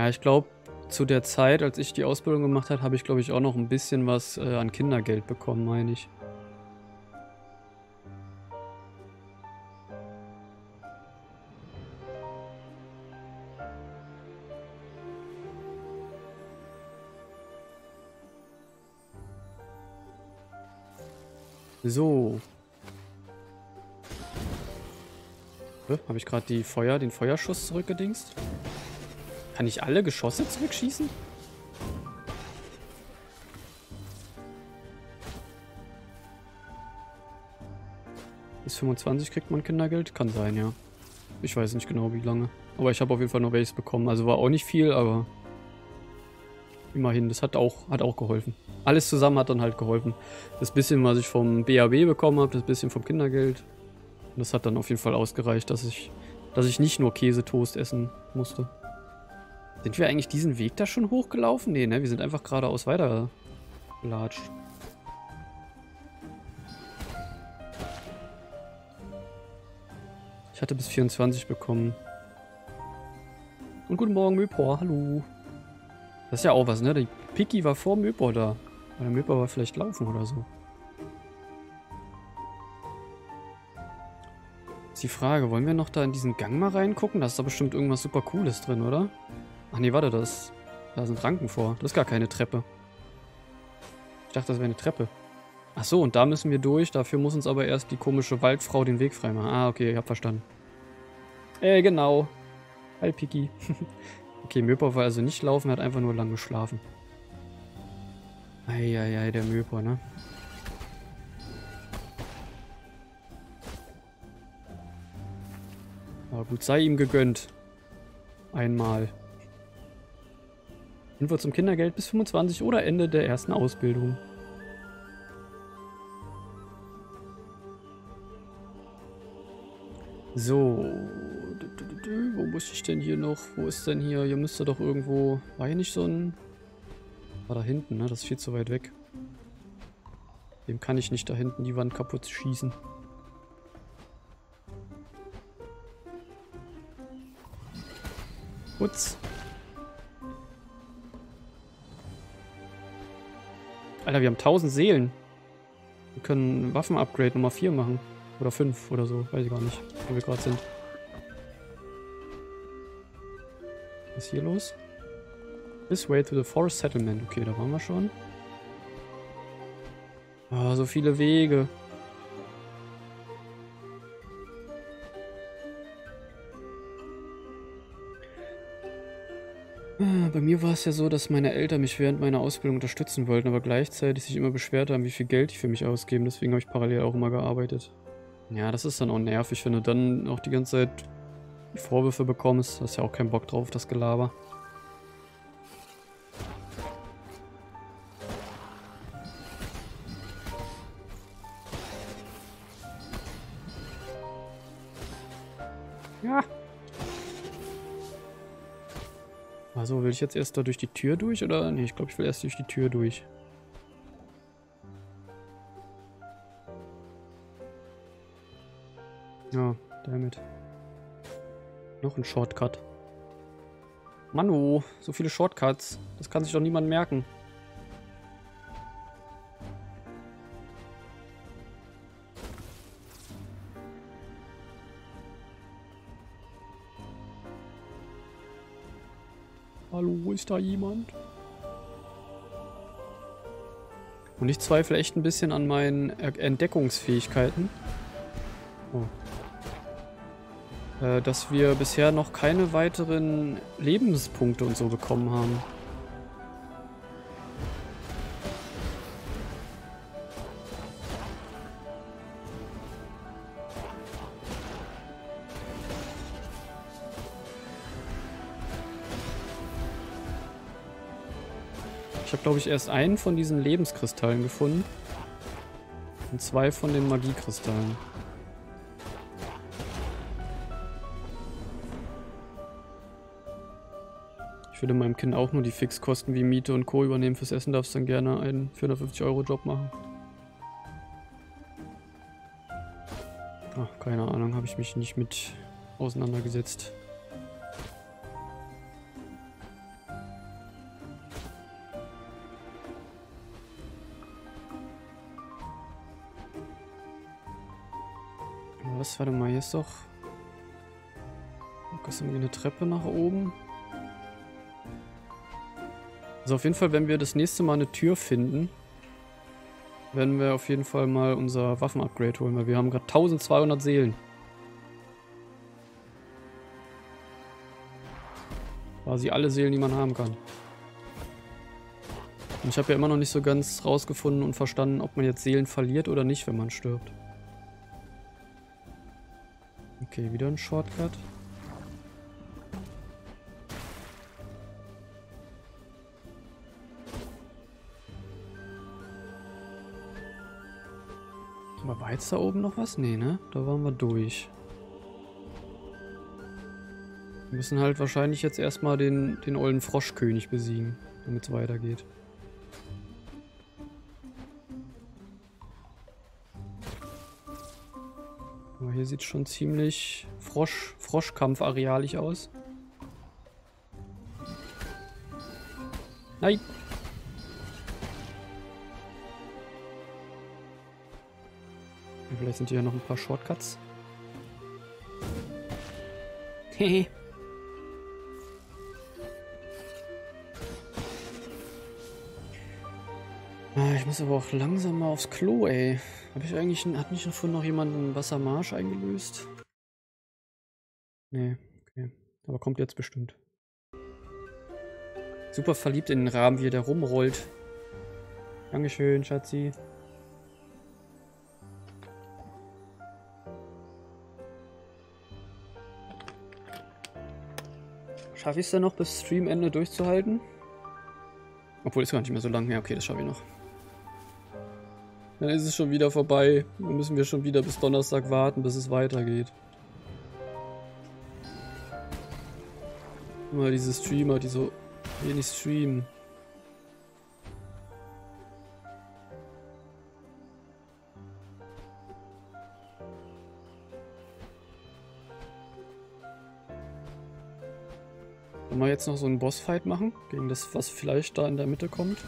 Ja, ich glaube, zu der Zeit, als ich die Ausbildung gemacht habe, habe ich, glaube ich, auch noch ein bisschen was äh, an Kindergeld bekommen, meine ich. So. Habe ich gerade die Feuer, den Feuerschuss zurückgedingst? Kann ich alle Geschosse zurückschießen? Bis fünfundzwanzig kriegt man Kindergeld? Kann sein, ja. Ich weiß nicht genau, wie lange. Aber ich habe auf jeden Fall noch welches bekommen. Also war auch nicht viel, aber immerhin, das hat auch, hat auch geholfen. Alles zusammen hat dann halt geholfen. Das bisschen, was ich vom B A B bekommen habe, das bisschen vom Kindergeld. Das hat dann auf jeden Fall ausgereicht, dass ich, dass ich nicht nur Käsetoast essen musste. Sind wir eigentlich diesen Weg da schon hochgelaufen? Nee, ne? Wir sind einfach geradeaus weiter gelatscht. Ich hatte bis vierundzwanzig bekommen. Und guten Morgen, Möpor. Hallo. Das ist ja auch was, ne? Die Picky war vor Möpor da. Aber der Möpor war vielleicht laufen oder so. Die Frage, wollen wir noch da in diesen Gang mal reingucken? Da ist da bestimmt irgendwas super Cooles drin, oder? Ach nee, warte, das, da sind Ranken vor. Das ist gar keine Treppe. Ich dachte, das wäre eine Treppe. Ach so, und da müssen wir durch. Dafür muss uns aber erst die komische Waldfrau den Weg freimachen. Ah, okay, ich hab verstanden. Äh, genau. Hi, Piki. Okay, Möpor war also nicht laufen, er hat einfach nur lang geschlafen. Eieiei, der Möpor, ne? Aber gut, sei ihm gegönnt. Einmal. Sind wir zum Kindergeld bis fünfundzwanzig oder Ende der ersten Ausbildung. So. Wo muss ich denn hier noch? Wo ist denn hier? Hier müsste doch irgendwo... War hier nicht so ein... War da hinten, ne? Das ist viel zu weit weg. Dem kann ich nicht da hinten die Wand kaputt schießen. Putz. Alter, wir haben tausend Seelen. Wir können Waffen-Upgrade Nummer vier machen. Oder fünf oder so. Weiß ich gar nicht, wo wir gerade sind. Was ist hier los? This way to the forest settlement. Okay, da waren wir schon. Ah, oh, so viele Wege. Bei mir war es ja so, dass meine Eltern mich während meiner Ausbildung unterstützen wollten, aber gleichzeitig sich immer beschwert haben, wie viel Geld die für mich ausgeben. Deswegen habe ich parallel auch immer gearbeitet. Ja, das ist dann auch nervig, wenn du dann auch die ganze Zeit Vorwürfe bekommst. Hast ja auch keinen Bock drauf, das Gelaber. Ja. Also, will ich jetzt erst da durch die Tür durch, oder? Ne, ich glaube, ich will erst durch die Tür durch. Ja, damit. Noch ein Shortcut. Manu, so viele Shortcuts. Das kann sich doch niemand merken. Hallo, ist da jemand? Und ich zweifle echt ein bisschen an meinen Entdeckungsfähigkeiten. Oh. Äh, dass wir bisher noch keine weiteren Lebenspunkte und so bekommen haben. Ich habe, glaube ich, erst einen von diesen Lebenskristallen gefunden. Und zwei von den Magiekristallen. Ich würde meinem Kind auch nur die Fixkosten wie Miete und Co. übernehmen. Fürs Essen darfst du dann gerne einen vierhundertfünfzig Euro Job machen. Ach, keine Ahnung, habe ich mich nicht mit auseinandergesetzt. was? Warte mal, hier ist doch... Da ist irgendwie eine Treppe nach oben. Also auf jeden Fall, wenn wir das nächste Mal eine Tür finden, werden wir auf jeden Fall mal unser Waffen-Upgrade holen, weil wir haben gerade tausendzweihundert Seelen. Quasi alle Seelen, die man haben kann. Und ich habe ja immer noch nicht so ganz rausgefunden und verstanden, ob man jetzt Seelen verliert oder nicht, wenn man stirbt. Okay, wieder ein Shortcut. Aber war jetzt da oben noch was? Nee, ne? Da waren wir durch. Wir müssen halt wahrscheinlich jetzt erstmal den, den ollen Froschkönig besiegen, damit es weitergeht. Aber hier sieht es schon ziemlich Frosch, Froschkampf-arealig aus. Nein! Vielleicht sind hier noch ein paar Shortcuts. Hehe. Ich muss aber auch langsam mal aufs Klo, ey. Hab ich eigentlich, hat nicht vorhin noch jemand einen Wassermarsch eingelöst? Nee, okay. Aber kommt jetzt bestimmt. Super verliebt in den Rahmen, wie er da rumrollt. Dankeschön, Schatzi. Schaffe ich es dann noch bis Streamende durchzuhalten? Obwohl, ist gar nicht mehr so lang. Ja, okay, das schaffe ich noch. Dann ist es schon wieder vorbei. Dann müssen wir schon wieder bis Donnerstag warten, bis es weitergeht. Immer diese Streamer, die so wenig streamen. Wollen wir jetzt noch so einen Bossfight machen? Gegen das, was vielleicht da in der Mitte kommt?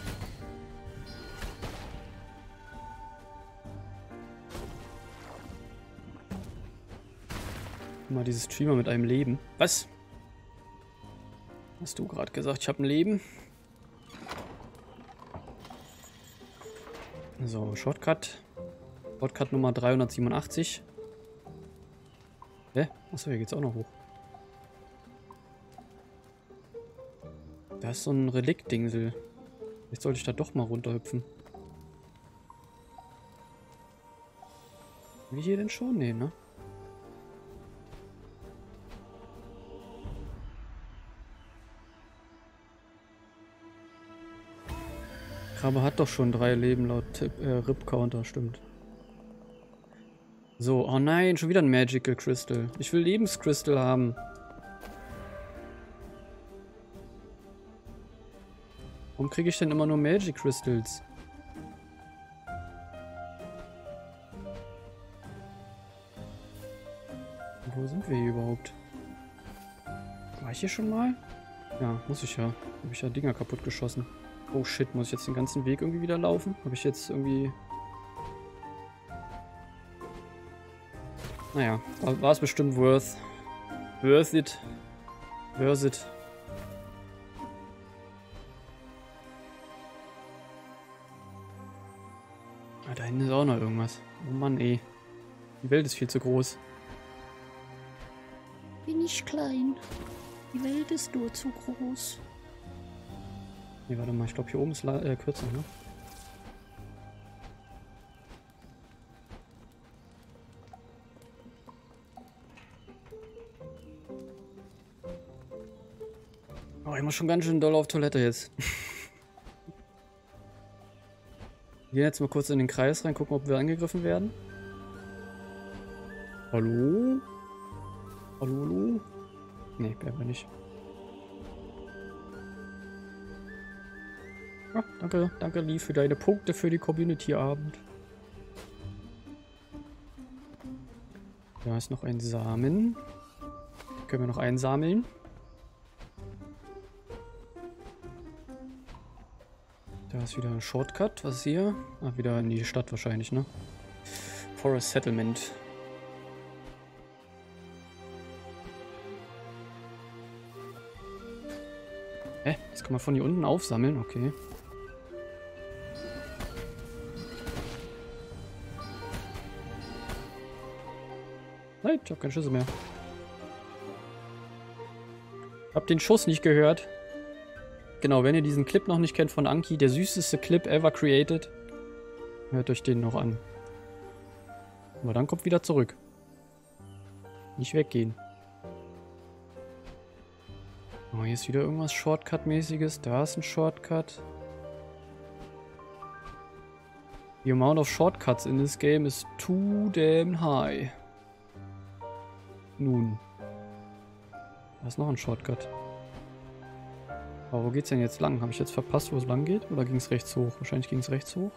Mal dieses Streamer mit einem Leben. Was? Hast du gerade gesagt, ich habe ein Leben? So, Shortcut. Shortcut Nummer dreihundertsiebenundachtzig. Hä? Achso, hier geht's auch noch hoch. Da ist so ein Relikt-Dingsel. Vielleicht sollte ich da doch mal runterhüpfen. Wie hier denn schon? Nee, ne? Krabbe hat doch schon drei Leben laut äh, R I P-Counter, stimmt. So, oh nein, schon wieder ein Magical Crystal. Ich will Lebenskristall haben. Warum kriege ich denn immer nur Magic Crystals? Wo sind wir hier überhaupt? War ich hier schon mal? Ja, muss ich ja. Habe ich ja Dinger kaputt geschossen. Oh shit, muss ich jetzt den ganzen Weg irgendwie wieder laufen? Habe ich jetzt irgendwie... Naja, war es bestimmt worth. Worth it. Worth it. Da hinten ist auch noch irgendwas. Oh Mann, ey. Die Welt ist viel zu groß. Bin ich klein. Die Welt ist nur zu groß. Nee, warte mal. Ich glaube, hier oben ist äh, kürzer, ne? Oh, ich muss schon ganz schön doll auf Toilette jetzt. Wir gehen jetzt mal kurz in den Kreis rein, gucken, ob wir angegriffen werden. Hallo? Hallo, hallo? Ne, werden wir nicht. Ja, danke, danke Lee für deine Punkte für die Community-Abend. Da ist noch ein Samen. Können wir noch einsammeln. Da ist wieder ein Shortcut. Was ist hier? Ah, wieder in die Stadt wahrscheinlich, ne? Forest Settlement. Das kann man von hier unten aufsammeln, okay. Nein, ich habe keine Schüsse mehr. Ich habe den Schuss nicht gehört. Genau, wenn ihr diesen Clip noch nicht kennt von Anki, der süßeste Clip ever created, hört euch den noch an. Aber dann kommt wieder zurück. Nicht weggehen. Oh, hier ist wieder irgendwas Shortcut-mäßiges. Da ist ein Shortcut. The amount of shortcuts in this game is too damn high. Nun. Da ist noch ein Shortcut. Aber wo geht's denn jetzt lang? Habe ich jetzt verpasst, wo es lang geht? Oder ging es rechts hoch? Wahrscheinlich ging es rechts hoch.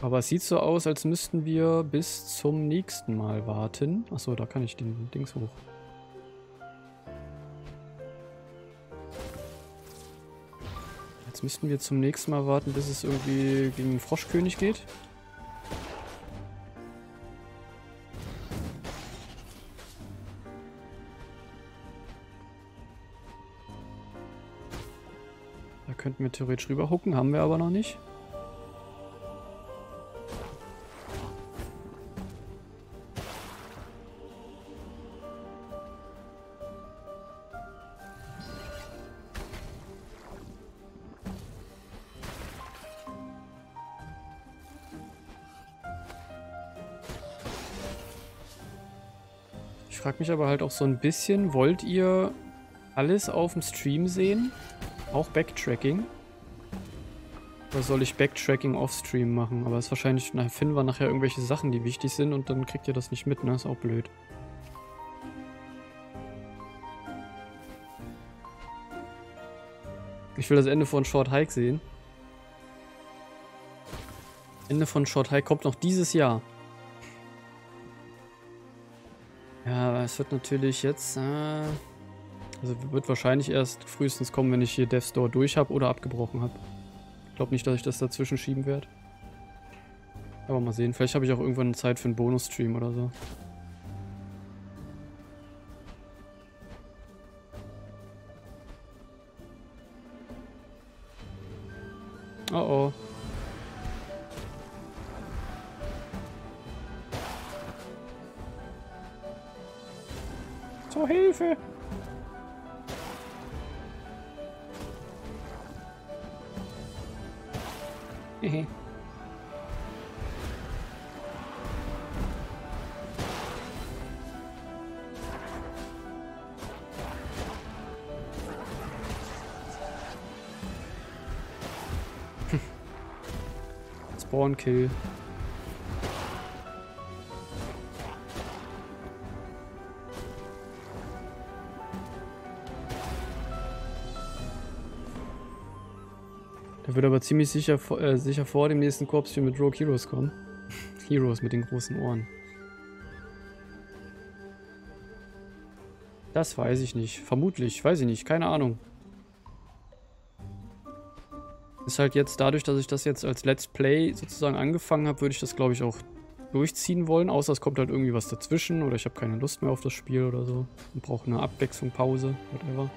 Aber es sieht so aus, als müssten wir bis zum nächsten Mal warten. Achso, da kann ich den Dings hoch. Jetzt müssten wir zum nächsten Mal warten, bis es irgendwie gegen den Froschkönig geht. Da könnten wir theoretisch rüberhucken, haben wir aber noch nicht. Ich frage mich aber halt auch so ein bisschen, wollt ihr alles auf dem Stream sehen? Auch Backtracking? Oder soll ich Backtracking off-Stream machen? Aber es ist wahrscheinlich, na, finden wir nachher irgendwelche Sachen, die wichtig sind und dann kriegt ihr das nicht mit, ne? Ist auch blöd. Ich will das Ende von Short Hike sehen. Ende von Short Hike kommt noch dieses Jahr. Ja, es wird natürlich jetzt, äh, also wird wahrscheinlich erst frühestens kommen, wenn ich hier Death's Door durch habe oder abgebrochen habe. Ich glaube nicht, dass ich das dazwischen schieben werde. Aber mal sehen, vielleicht habe ich auch irgendwann eine Zeit für einen Bonus-Stream oder so. Oh oh. Zur Hilfe! Hehe. Spawn Kill. Wird aber ziemlich sicher, äh, sicher vor dem nächsten Koop-Stream mit Rogue Heroes kommen. Heroes mit den großen Ohren. Das weiß ich nicht. Vermutlich. Weiß ich nicht. Keine Ahnung. Ist halt jetzt dadurch, dass ich das jetzt als Let's Play sozusagen angefangen habe, würde ich das, glaube ich, auch durchziehen wollen. Außer es kommt halt irgendwie was dazwischen oder ich habe keine Lust mehr auf das Spiel oder so. Und brauche eine Abwechslung, Pause, whatever.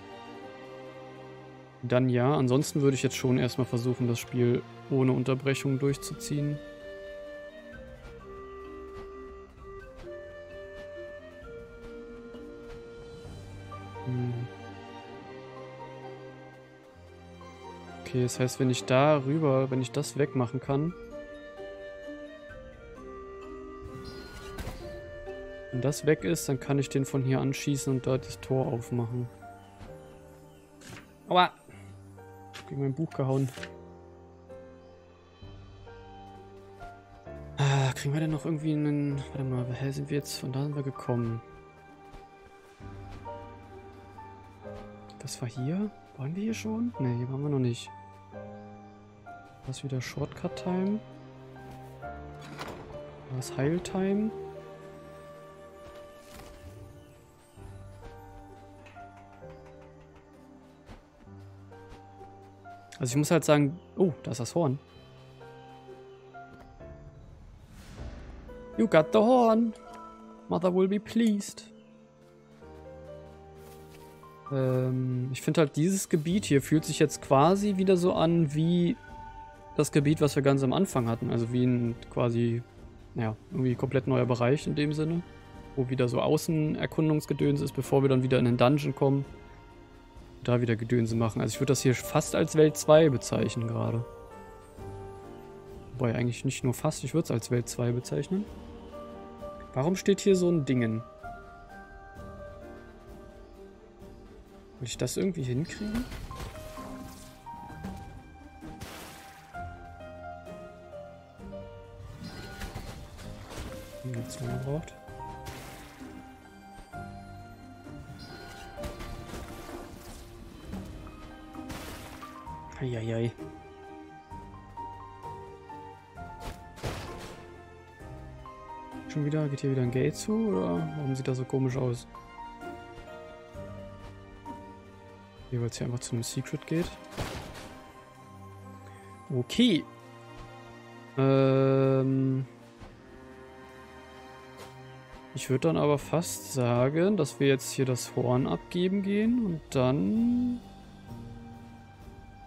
Dann ja, ansonsten würde ich jetzt schon erstmal versuchen, das Spiel ohne Unterbrechung durchzuziehen. Hm. Okay, das heißt, wenn ich da rüber, wenn ich das wegmachen kann. Wenn das weg ist, dann kann ich den von hier anschießen und da das Tor aufmachen. Aua! Gegen mein Buch gehauen. Ah, kriegen wir denn noch irgendwie einen... Warte mal, woher sind wir jetzt? Von da sind wir gekommen. Das war hier? Waren wir hier schon? Ne, hier waren wir noch nicht. Das ist wieder Shortcut-Time. Das ist Heil-Time. Also ich muss halt sagen, oh, da ist das Horn. You got the horn. Mother will be pleased. Ähm, ich finde halt, dieses Gebiet hier fühlt sich jetzt quasi wieder so an wie das Gebiet, was wir ganz am Anfang hatten. Also wie ein quasi, ja, irgendwie komplett neuer Bereich in dem Sinne. Wo wieder so Außenerkundungsgedöns ist, bevor wir dann wieder in den Dungeon kommen. Da wieder Gedönse machen. Also ich würde das hier fast als Welt zwei bezeichnen gerade. Wobei eigentlich nicht nur fast, ich würde es als Welt zwei bezeichnen. Warum steht hier so ein Dingen? Will ich das irgendwie hinkriegen? Wie hat's lange gebraucht? Eieiei. Schon wieder? Geht hier wieder ein Gate zu? Oder warum sieht das so komisch aus? Hier, weil es hier einfach zu einem Secret geht. Okay. Ähm ich würde dann aber fast sagen, dass wir jetzt hier das Horn abgeben gehen und dann...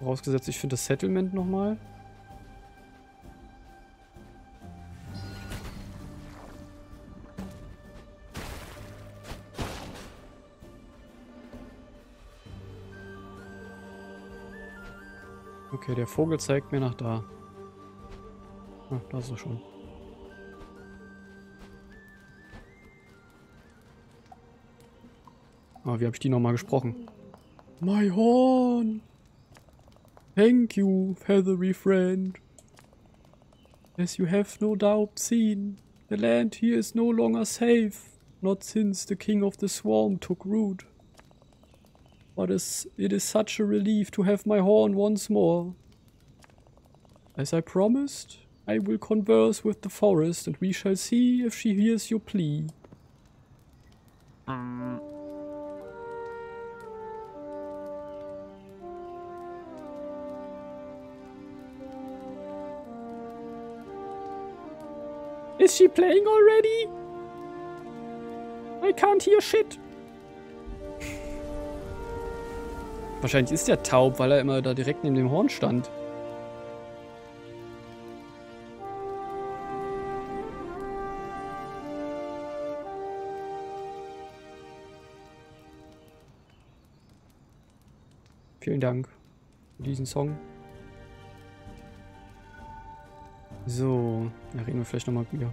Vorausgesetzt, ich finde das Settlement nochmal. Okay, der Vogel zeigt mir nach da. Ah, da ist er schon. Ah, wie habe ich die nochmal gesprochen? My horn! Thank you, feathery friend. As you have no doubt seen, the land here is no longer safe, not since the king of the swarm took root. But it is such a relief to have my horn once more. As I promised, I will converse with the forest and we shall see if she hears your plea. Is she playing already? I can't hear shit. Wahrscheinlich ist der taub, weil er immer da direkt neben dem Horn stand. Vielen Dank für diesen Song. So, da reden wir vielleicht nochmal wieder.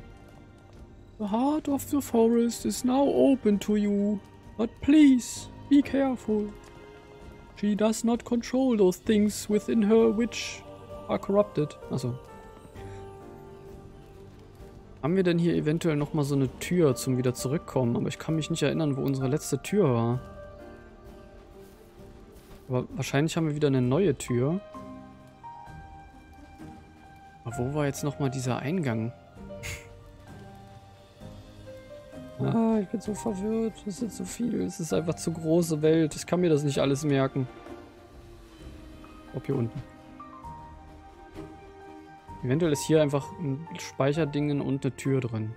The heart of the forest is now open to you, but please be careful. She does not control those things within her which are corrupted. Achso. Haben wir denn hier eventuell nochmal so eine Tür zum wieder zurückkommen? Aber ich kann mich nicht erinnern, wo unsere letzte Tür war. Aber wahrscheinlich haben wir wieder eine neue Tür. Wo war jetzt nochmal dieser Eingang? Ah, ich bin so verwirrt. Es ist so viel. Es ist einfach zu große Welt. Ich kann mir das nicht alles merken. Ob hier unten. Eventuell ist hier einfach ein Speicherdingen und eine Tür drin.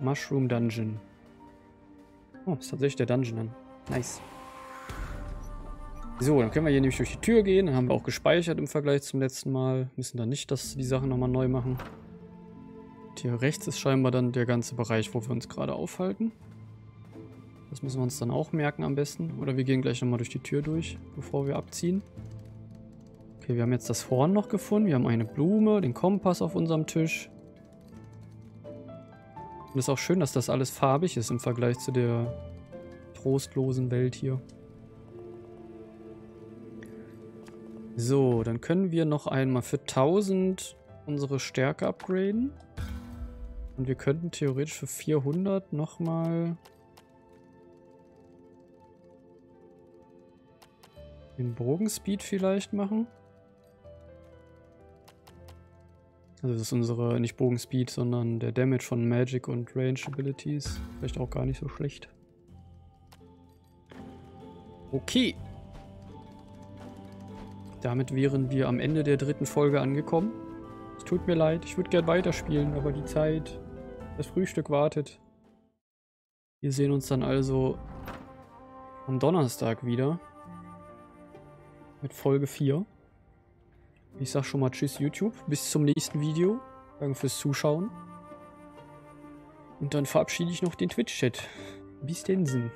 Mushroom Dungeon. Oh, ist tatsächlich der Dungeon dann. Nice. So, dann können wir hier nämlich durch die Tür gehen. Dann haben wir auch gespeichert im Vergleich zum letzten Mal. Müssen dann nicht dass die Sachen nochmal neu machen. Und hier rechts ist scheinbar dann der ganze Bereich, wo wir uns gerade aufhalten. Das müssen wir uns dann auch merken am besten. Oder wir gehen gleich nochmal durch die Tür durch, bevor wir abziehen. Okay, wir haben jetzt das Horn noch gefunden. Wir haben eine Blume, den Kompass auf unserem Tisch. Und es ist auch schön, dass das alles farbig ist im Vergleich zu der trostlosen Welt hier. So, dann können wir noch einmal für tausend unsere Stärke upgraden. Und wir könnten theoretisch für vierhundert nochmal den Bogenspeed vielleicht machen. Also das ist unsere, nicht Bogenspeed, sondern der Damage von Magic und Range Abilities. Vielleicht auch gar nicht so schlecht. Okay. Damit wären wir am Ende der dritten Folge angekommen. Es tut mir leid, ich würde gern weiterspielen, aber die Zeit, das Frühstück wartet. Wir sehen uns dann also am Donnerstag wieder mit Folge vier. Ich sag schon mal tschüss YouTube, bis zum nächsten Video. Danke fürs Zuschauen. Und dann verabschiede ich noch den Twitch-Chat. Bis denn.